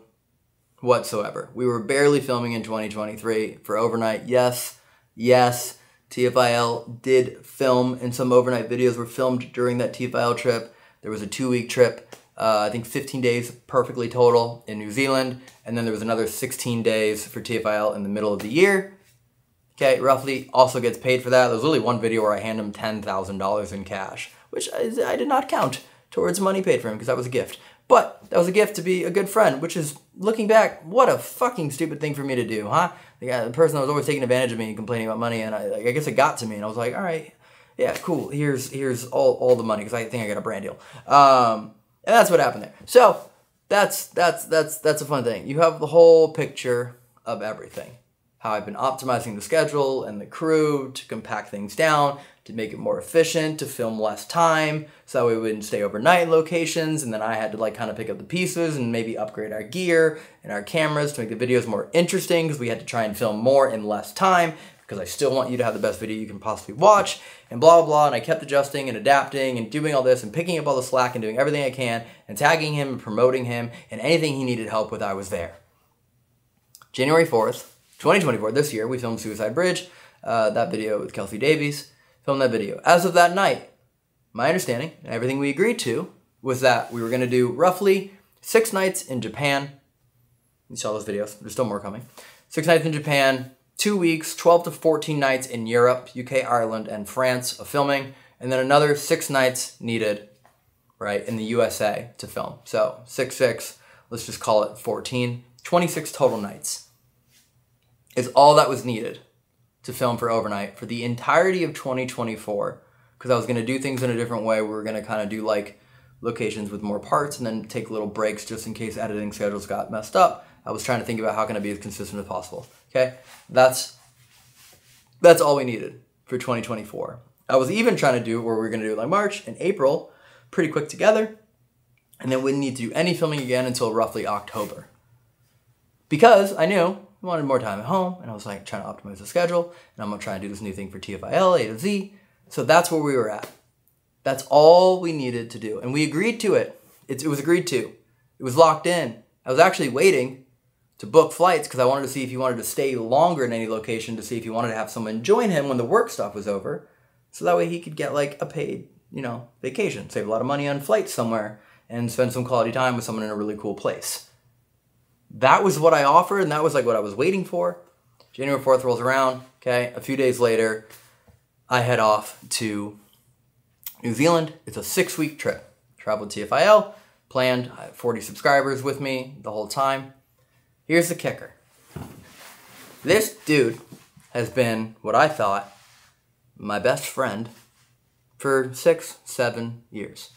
whatsoever. We were barely filming in twenty twenty-three for Overnight. Yes, yes. T F I L did film, and some Overnight videos were filmed during that T F I L trip. There was a two-week trip, uh, I think fifteen days perfectly total in New Zealand, and then there was another sixteen days for T F I L in the middle of the year. Okay, roughly also gets paid for that. There's only one video where I hand him ten thousand dollars in cash, which I, I did not count towards money paid for him because that was a gift. But that was a gift to be a good friend, which is, looking back, what a fucking stupid thing for me to do, huh? The guy, the person that was always taking advantage of me and complaining about money, and I, I guess it got to me, and I was like, all right, yeah, cool, here's here's all, all the money, because I think I got a brand deal. Um, and that's what happened there. So that's, that's, that's, that's a fun thing. You have the whole picture of everything. How I've been optimizing the schedule and the crew to compact things down, to make it more efficient, to film less time, so that we wouldn't stay overnight in locations, and then I had to like kind of pick up the pieces and maybe upgrade our gear and our cameras to make the videos more interesting, because we had to try and film more in less time, because I still want you to have the best video you can possibly watch, and blah, blah, blah, and I kept adjusting and adapting and doing all this and picking up all the slack and doing everything I can and tagging him and promoting him, and anything he needed help with, I was there. January fourth, twenty twenty-four, this year, we filmed Suicide Bridge, uh, that video with Kelsey Davies, filmed that video. As of that night, my understanding, and everything we agreed to, was that we were going to do roughly six nights in Japan. You saw those videos, there's still more coming. Six nights in Japan, two weeks, twelve to fourteen nights in Europe, U K, Ireland, and France of filming, and then another six nights needed, right, in the U S A to film. So, six, six, let's just call it fourteen, twenty-six total nights. Is all that was needed to film for Overnight for the entirety of twenty twenty-four, because I was going to do things in a different way. We were going to kind of do like locations with more parts and then take little breaks just in case editing schedules got messed up. I was trying to think about how can I be as consistent as possible. Okay, that's that's all we needed for twenty twenty-four. I was even trying to do where we were going to do like March and April pretty quick together, and then wouldn't need to do any filming again until roughly October, because I knew I wanted more time at home, and I was like trying to optimize the schedule, and I'm gonna try and do this new thing for T F I L, A to Z. So that's where we were at. That's all we needed to do, and we agreed to it. It's, it was agreed to. It was locked in. I was actually waiting to book flights because I wanted to see if he wanted to stay longer in any location, to see if he wanted to have someone join him when the work stuff was over, so that way he could get like a paid, you know, vacation, save a lot of money on flights somewhere, and spend some quality time with someone in a really cool place. That was what I offered, and that was like what I was waiting for. January fourth rolls around, okay? A few days later, I head off to New Zealand. It's a six-week trip. Traveled T F I L, planned, I have forty subscribers with me the whole time. Here's the kicker. This dude has been what I thought my best friend for six, seven years.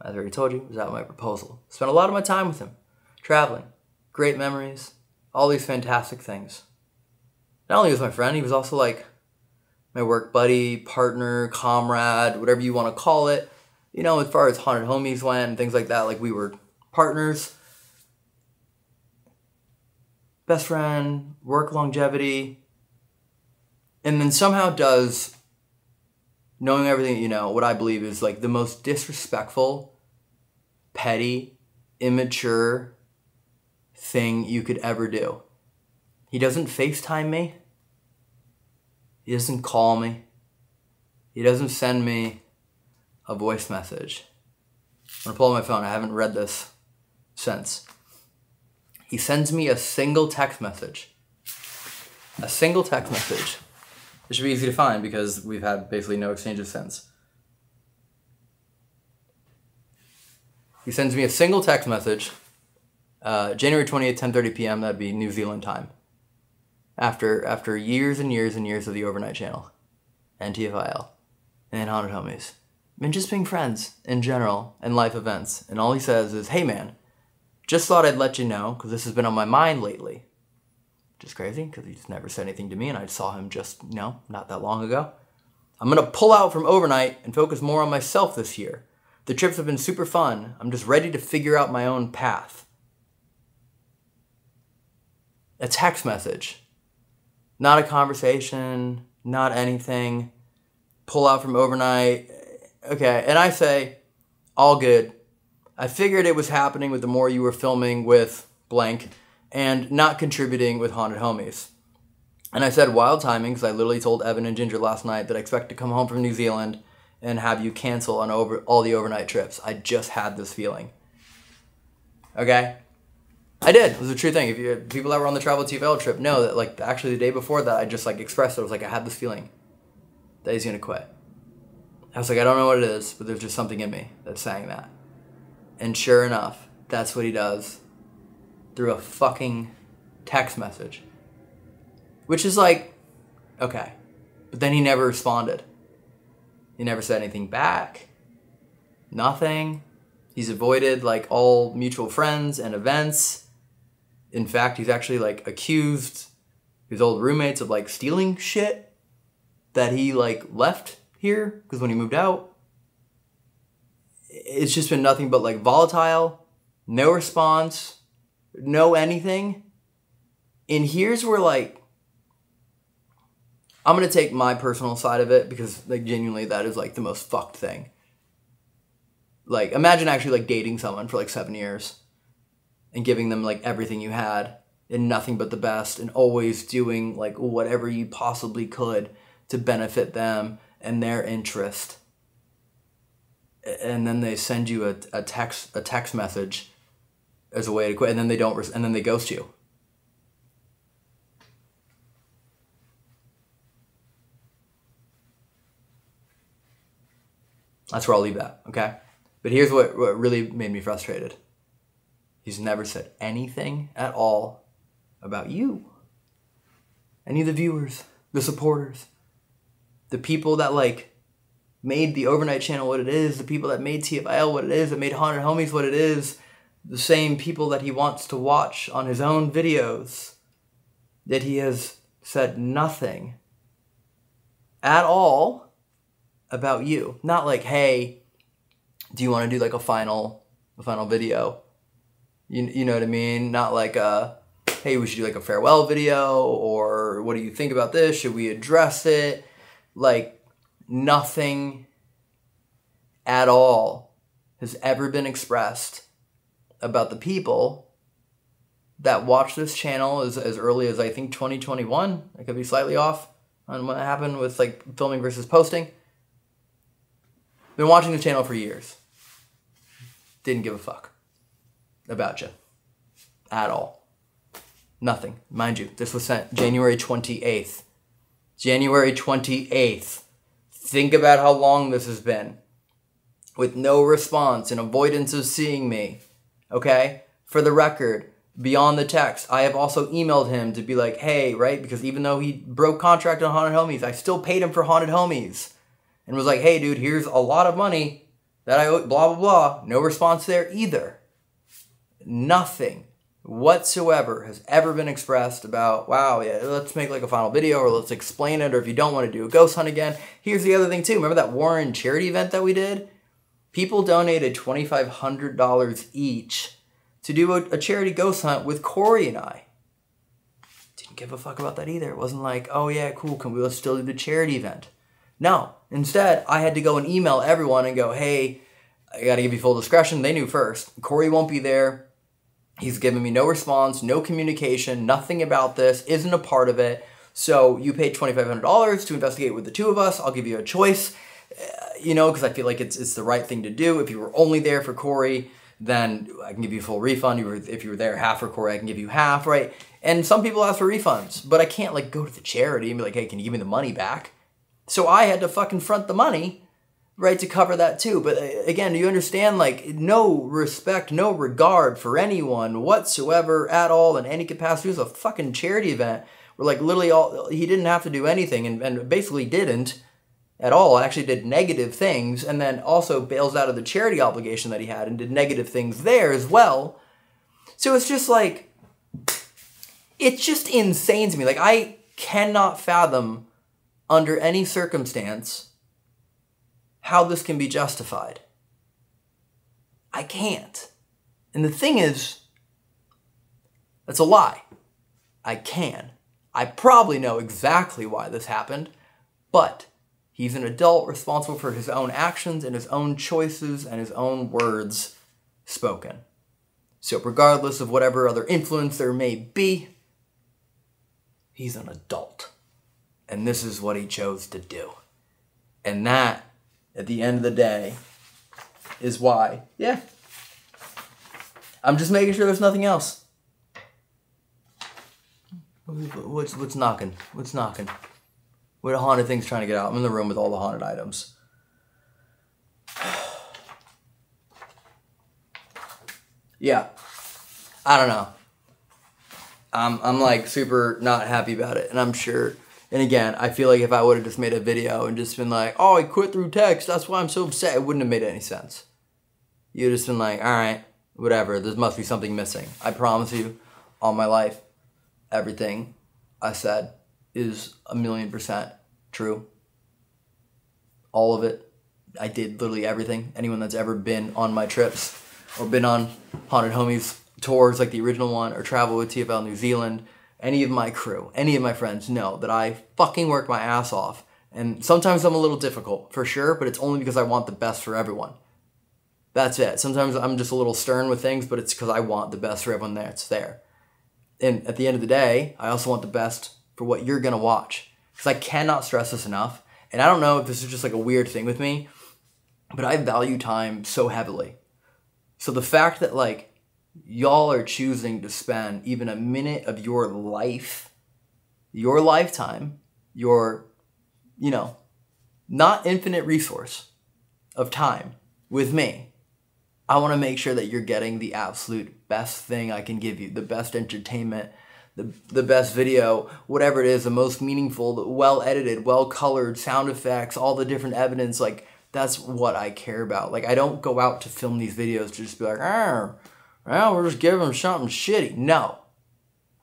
As I already told you, it was out of my proposal. Spent a lot of my time with him. Traveling, great memories, all these fantastic things. Not only was my friend, he was also like my work buddy, partner, comrade, whatever you want to call it. You know, as far as Haunted Homies went and things like that, like we were partners. Best friend, work longevity. And then somehow does, knowing everything that you know, what I believe is like the most disrespectful, petty, immature thing you could ever do. He doesn't FaceTime me. He doesn't call me. He doesn't send me a voice message. I'm gonna pull out my phone. I haven't read this since. He sends me a single text message. A single text message. It should be easy to find because we've had basically no exchanges since. He sends me a single text message, uh, January twenty-eighth, ten thirty p m That'd be New Zealand time. After after years and years and years of the Overnight channel, and T F I L, and Haunted Homies, and just being friends in general and life events, and all he says is, "Hey man, just thought I'd let you know because this has been on my mind lately." Just crazy because he's never said anything to me, and I saw him just you know not that long ago. "I'm gonna pull out from Overnight and focus more on myself this year. The trips have been super fun. I'm just ready to figure out my own path." A text message. Not a conversation, not anything. Pull out from Overnight. Okay, and I say, all good. I figured it was happening with the more you were filming with blank and not contributing with Haunted Homies. And I said, wild timing, because I literally told Evan and Ginger last night that I expect to come home from New Zealand and have you cancel on over all the Overnight trips. I just had this feeling. Okay? I did. It was a true thing. If you people that were on the Travel T F L trip know that, like, actually the day before that, I just like expressed it. I was like, I had this feeling that he's gonna quit. I was like, I don't know what it is, but there's just something in me that's saying that. And sure enough, that's what he does through a fucking text message, which is like, okay, but then he never responded. He never said anything back. Nothing. He's avoided like all mutual friends and events. In fact, he's actually like accused his old roommates of like stealing shit that he like left here because when he moved out, it's just been nothing but like volatile, no response, no anything. And here's where like, I'm gonna take my personal side of it because like genuinely that is like the most fucked thing. Like imagine actually like dating someone for like seven years. And giving them like everything you had and nothing but the best and always doing like whatever you possibly could to benefit them and their interest. And then they send you a, a text a text message as a way to quit and then they don't and then they ghost you. That's where I'll leave that, okay? But here's what, what really made me frustrated. He's never said anything at all about you. Any of the viewers, the supporters, the people that like made the Overnight channel what it is, the people that made T F I L what it is, that made Haunted Homies what it is, the same people that he wants to watch on his own videos, that he has said nothing at all about you. Not like, hey, do you want to do like a final, a final video? You, you know what I mean? Not like, a, hey, we should do like a farewell video or what do you think about this? Should we address it? Like nothing at all has ever been expressed about the people that watched this channel as, as early as I think twenty twenty-one. I could be slightly off on what happened with like filming versus posting. Been watching the channel for years. Didn't give a fuck about you at all. Nothing. Mind you, this was sent January twenty-eighth. January twenty-eighth. Think about how long this has been with no response and avoidance of seeing me. Okay? For the record, beyond the text, I have also emailed him to be like, hey, right? Because even though he broke contract on Haunted Homies, I still paid him for Haunted Homies and was like, hey, dude, here's a lot of money that I owe, blah, blah, blah. No response there either. Nothing whatsoever has ever been expressed about, wow, yeah, let's make like a final video or let's explain it or if you don't want to do a ghost hunt again. Here's the other thing too. Remember that Warren charity event that we did? People donated twenty-five hundred dollars each to do a, a charity ghost hunt with Corey and I. Didn't give a fuck about that either. It wasn't like, oh yeah, cool, can we let's still do the charity event? No. Instead, I had to go and email everyone and go, hey, I gotta give you full discretion. They knew first. Corey won't be there. He's given me no response, no communication, nothing about this, isn't a part of it. So you paid twenty-five hundred dollars to investigate with the two of us. I'll give you a choice, uh, you know, because I feel like it's, it's the right thing to do. If you were only there for Corey, then I can give you a full refund. If you were there half or quarter, I can give you half, right? And some people ask for refunds, but I can't like go to the charity and be like, hey, can you give me the money back? So I had to fucking front the money, right, to cover that too. But again, you understand, like, no respect, no regard for anyone whatsoever at all in any capacity. It was a fucking charity event where, like, literally all, he didn't have to do anything and, and basically didn't at all. Actually did negative things and then also bails out of the charity obligation that he had and did negative things there as well. So it's just like, it's just insane to me. Like, I cannot fathom under any circumstance how this can be justified. I can't. And the thing is, that's a lie. I can. I probably know exactly why this happened, but he's an adult responsible for his own actions and his own choices and his own words spoken. So regardless of whatever other influence there may be, he's an adult. And this is what he chose to do. And that, at the end of the day, is why. Yeah. I'm just making sure there's nothing else. What's, what's knocking? What's knocking? What haunted thing's trying to get out? I'm in the room with all the haunted items. Yeah. I don't know. I'm, I'm like super not happy about it, and I'm sure... And again, I feel like if I would have just made a video and just been like, oh, I quit through text, that's why I'm so upset, it wouldn't have made any sense. You'd have just been like, all right, whatever, there must be something missing. I promise you, all my life, everything I said is a million percent true. All of it. I did literally everything. Anyone that's ever been on my trips or been on Haunted Homies tours like the original one or traveled with T F I L New Zealand, any of my crew, any of my friends know that I fucking work my ass off. And sometimes I'm a little difficult, for sure, but it's only because I want the best for everyone. That's it. Sometimes I'm just a little stern with things, but it's because I want the best for everyone that's there. And at the end of the day, I also want the best for what you're going to watch. Because I cannot stress this enough. And I don't know if this is just like a weird thing with me, but I value time so heavily. So the fact that, like, y'all are choosing to spend even a minute of your life, your lifetime, your, you know, not infinite resource of time with me. I want to make sure that you're getting the absolute best thing I can give you, the best entertainment, the, the best video, whatever it is, the most meaningful, the well-edited, well-colored sound effects, all the different evidence. Like, that's what I care about. Like, I don't go out to film these videos to just be like, argh. Well, we're just giving them something shitty. No.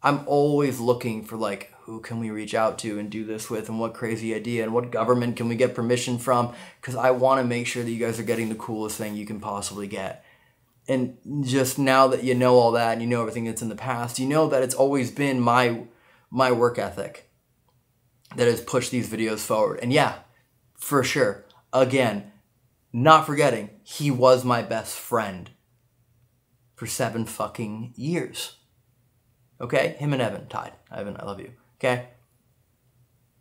I'm always looking for, like, who can we reach out to and do this with and what crazy idea and what government can we get permission from? Because I want to make sure that you guys are getting the coolest thing you can possibly get. And just now that you know all that and you know everything that's in the past, you know that it's always been my, my work ethic that has pushed these videos forward. And yeah, for sure. Again, not forgetting, he was my best friend for seven fucking years. Okay? Him and Evan tied. Evan, I love you. Okay?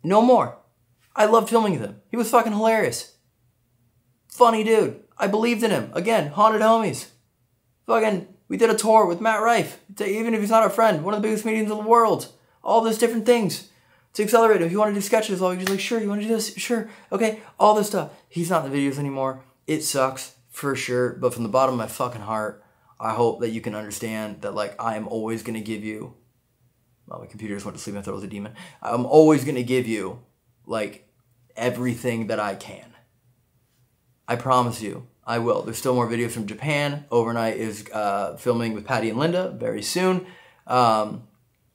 No more. I loved filming with him. He was fucking hilarious. Funny dude. I believed in him. Again, Haunted Homies. Fucking, we did a tour with Matt Reif. Even if he's not our friend, one of the biggest comedians in the world. All those different things. It's accelerated. If you want to do sketches, I'll be just like, sure, you want to do this? Sure. Okay? All this stuff. He's not in the videos anymore. It sucks, for sure. But from the bottom of my fucking heart, I hope that you can understand that, like, I am always going to give you, well, my computer just went to sleep, I thought it was a demon. I'm always going to give you, like, everything that I can. I promise you, I will. There's still more videos from Japan. Overnight is uh, filming with Patty and Linda very soon. Um,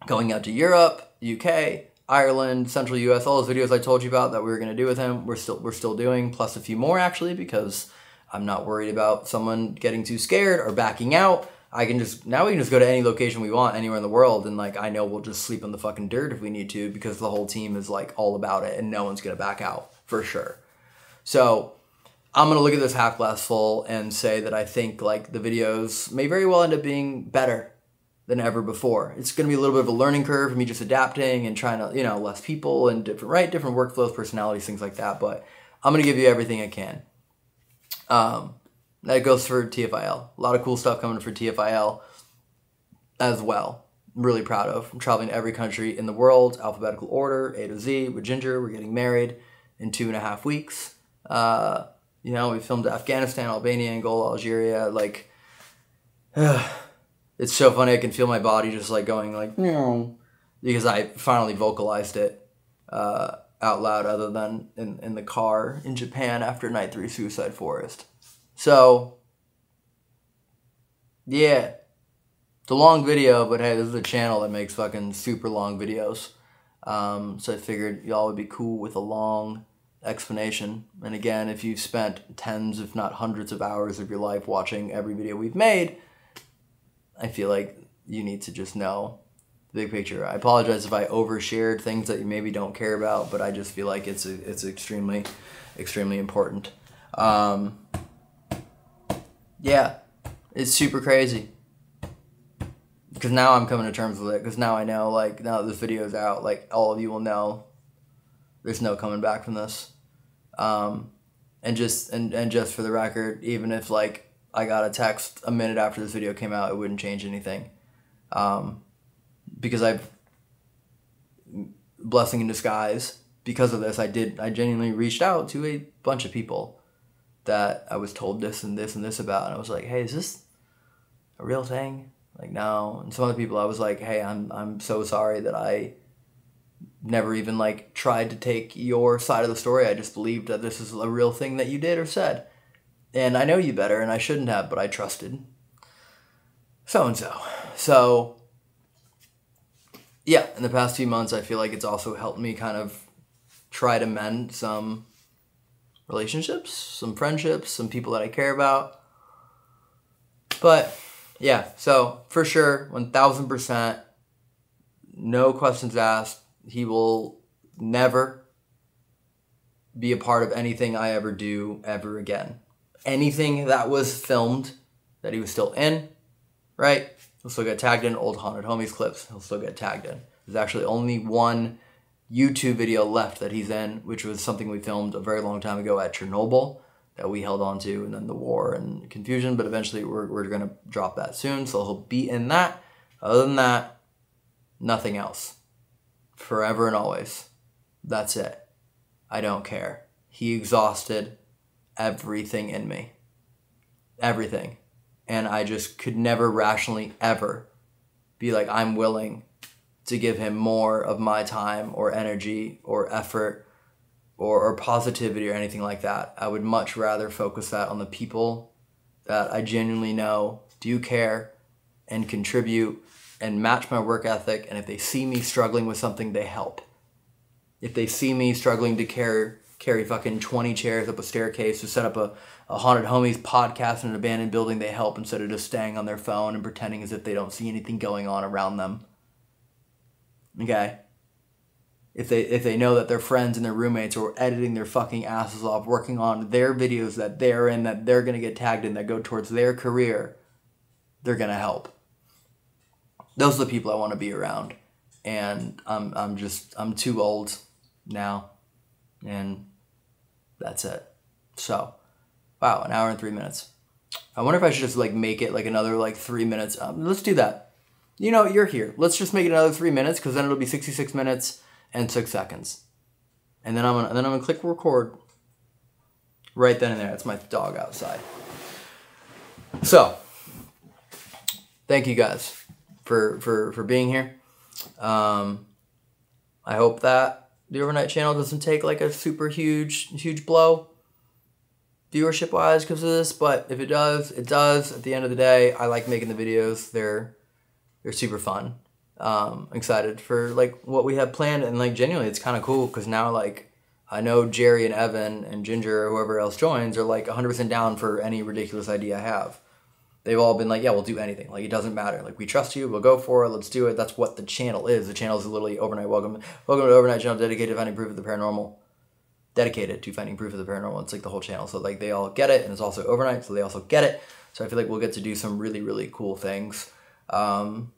going out to Europe, U K, Ireland, Central U S, all those videos I told you about that we were going to do with him, we're still, we're still doing, plus a few more, actually, because I'm not worried about someone getting too scared or backing out. I can just, now we can just go to any location we want, anywhere in the world, and, like, I know we'll just sleep in the fucking dirt if we need to because the whole team is, like, all about it and no one's going to back out, for sure. So I'm going to look at this half glass full and say that I think, like, the videos may very well end up being better than ever before. It's going to be a little bit of a learning curve for me just adapting and trying to, you know, less people and different, right, different workflows, personalities, things like that, but I'm going to give you everything I can. Um, That goes for T F I L. A lot of cool stuff coming for T F I L as well. Really proud of. I'm traveling to every country in the world, alphabetical order, A to Z, with Ginger. We're getting married in two and a half weeks. Uh, you know, we filmed Afghanistan, Albania, Angola, Algeria. Like, uh, it's so funny. I can feel my body just like going like, meow, because I finally vocalized it uh, out loud other than in, in the car in Japan after night three Suicide Forest. So, yeah. It's a long video, but hey, this is a channel that makes fucking super long videos. Um, so I figured y'all would be cool with a long explanation. And again, if you've spent tens, if not hundreds of hours of your life watching every video we've made, I feel like you need to just know the big picture. I apologize if I overshared things that you maybe don't care about, but I just feel like it's a, it's extremely, extremely important. Um, yeah, it's super crazy. Because now I'm coming to terms with it. Because now I know, like, now that this video's out, like, all of you will know there's no coming back from this. Um, and just and, and just for the record, even if, like, I got a text a minute after this video came out, it wouldn't change anything. Um, because I've... Blessing in disguise. Because of this, I did... I genuinely reached out to a bunch of people that I was told this and this and this about. And I was like, hey, is this a real thing? Like, no. And some other people I was like, hey, I'm I'm so sorry that I never even, like, tried to take your side of the story. I just believed that this is a real thing that you did or said. And I know you better, and I shouldn't have, but I trusted so-and-so. So, yeah, in the past few months, I feel like it's also helped me kind of try to mend some relationships, some friendships, some people that I care about. But... yeah, so for sure, one thousand percent, no questions asked. He will never be a part of anything I ever do ever again. Anything that was filmed that he was still in, right? He'll still get tagged in old Haunted Homies clips. He'll still get tagged in. There's actually only one YouTube video left that he's in, which was something we filmed a very long time ago at Chernobyl, that we held on to, and then the war and confusion, but eventually we're, we're gonna drop that soon, so he'll be in that. Other than that, nothing else. Forever and always. That's it. I don't care. He exhausted everything in me. Everything. And I just could never rationally ever be like, I'm willing to give him more of my time or energy or effort Or, or positivity or anything like that. I would much rather focus that on the people that I genuinely know do care and contribute and match my work ethic, and if they see me struggling with something, they help. If they see me struggling to care, carry fucking twenty chairs up a staircase or set up a, a Haunted Homies podcast in an abandoned building, they help instead of just staying on their phone and pretending as if they don't see anything going on around them. Okay? If they if they know that their friends and their roommates are editing their fucking asses off, working on their videos that they're in, that they're going to get tagged in, that go towards their career, they're going to help. Those are the people I want to be around. And I'm, I'm just, I'm too old now. And that's it. So, wow, an hour and three minutes. I wonder if I should just, like, make it, like, another, like, three minutes. Um, let's do that. You know, you're here. Let's just make it another three minutes because then it'll be sixty-six minutes and six seconds. And then I'm gonna, then I'm gonna click record right then and there. That's my dog outside. So, thank you guys for, for, for being here. Um, I hope that the Overnight channel doesn't take like a super huge, huge blow viewership wise because of this, but if it does, it does. At the end of the day, I like making the videos. They're, they're super fun. Um, excited for like what we have planned, and like genuinely it's kind of cool because now like I know Jerry and Evan and Ginger or whoever else joins are like one hundred percent down for any ridiculous idea I have. They've all been like, yeah, we'll do anything, like it doesn't matter, like we trust you, we'll go for it, let's do it. That's what the channel is. The channel is literally Overnight. Welcome welcome to Overnight channel, dedicated to finding proof of the paranormal. Dedicated to finding proof of the paranormal. It's like the whole channel, so like they all get it, and it's also Overnight, so they also get it. So I feel like we'll get to do some really really cool things. um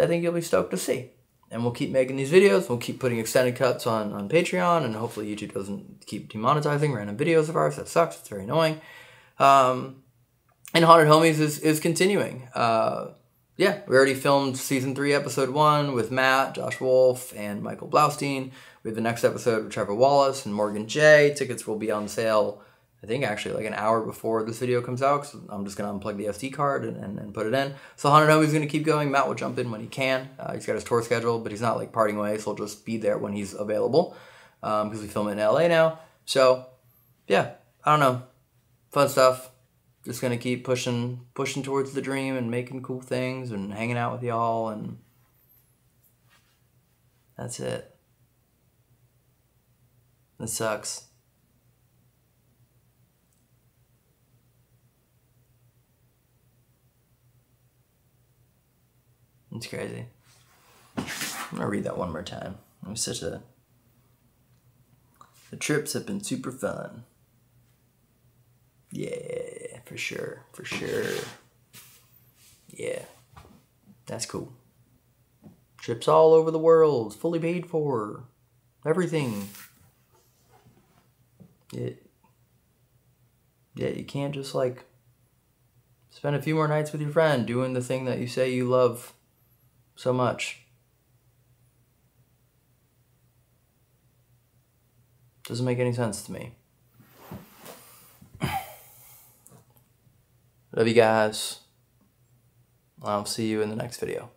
I think you'll be stoked to see. And we'll keep making these videos. We'll keep putting extended cuts on, on Patreon, and hopefully YouTube doesn't keep demonetizing random videos of ours. That sucks. It's very annoying. Um, And Haunted Homies is, is continuing. Uh, yeah, we already filmed season three, episode one with Matt, Josh Wolf, and Michael Blaustein. We have the next episode with Trevor Wallace and Morgan J. Tickets will be on sale, I think, actually like an hour before this video comes out. So I'm just going to unplug the S D card and, and, and put it in. So Haunted Homies is going to keep going. Matt will jump in when he can. Uh, he's got his tour schedule, but he's not like parting ways. So he'll just be there when he's available because um, we film it in L A now. So yeah, I don't know. Fun stuff. Just going to keep pushing pushing towards the dream and making cool things and hanging out with y'all. And that's it. It sucks. It's crazy. I'm going to read that one more time. It was such a... The trips have been super fun. Yeah, for sure, for sure. Yeah, that's cool. Trips all over the world, fully paid for, everything. It, yeah, you can't just like spend a few more nights with your friend doing the thing that you say you love so much. Doesn't make any sense to me. Love you guys. I'll see you in the next video.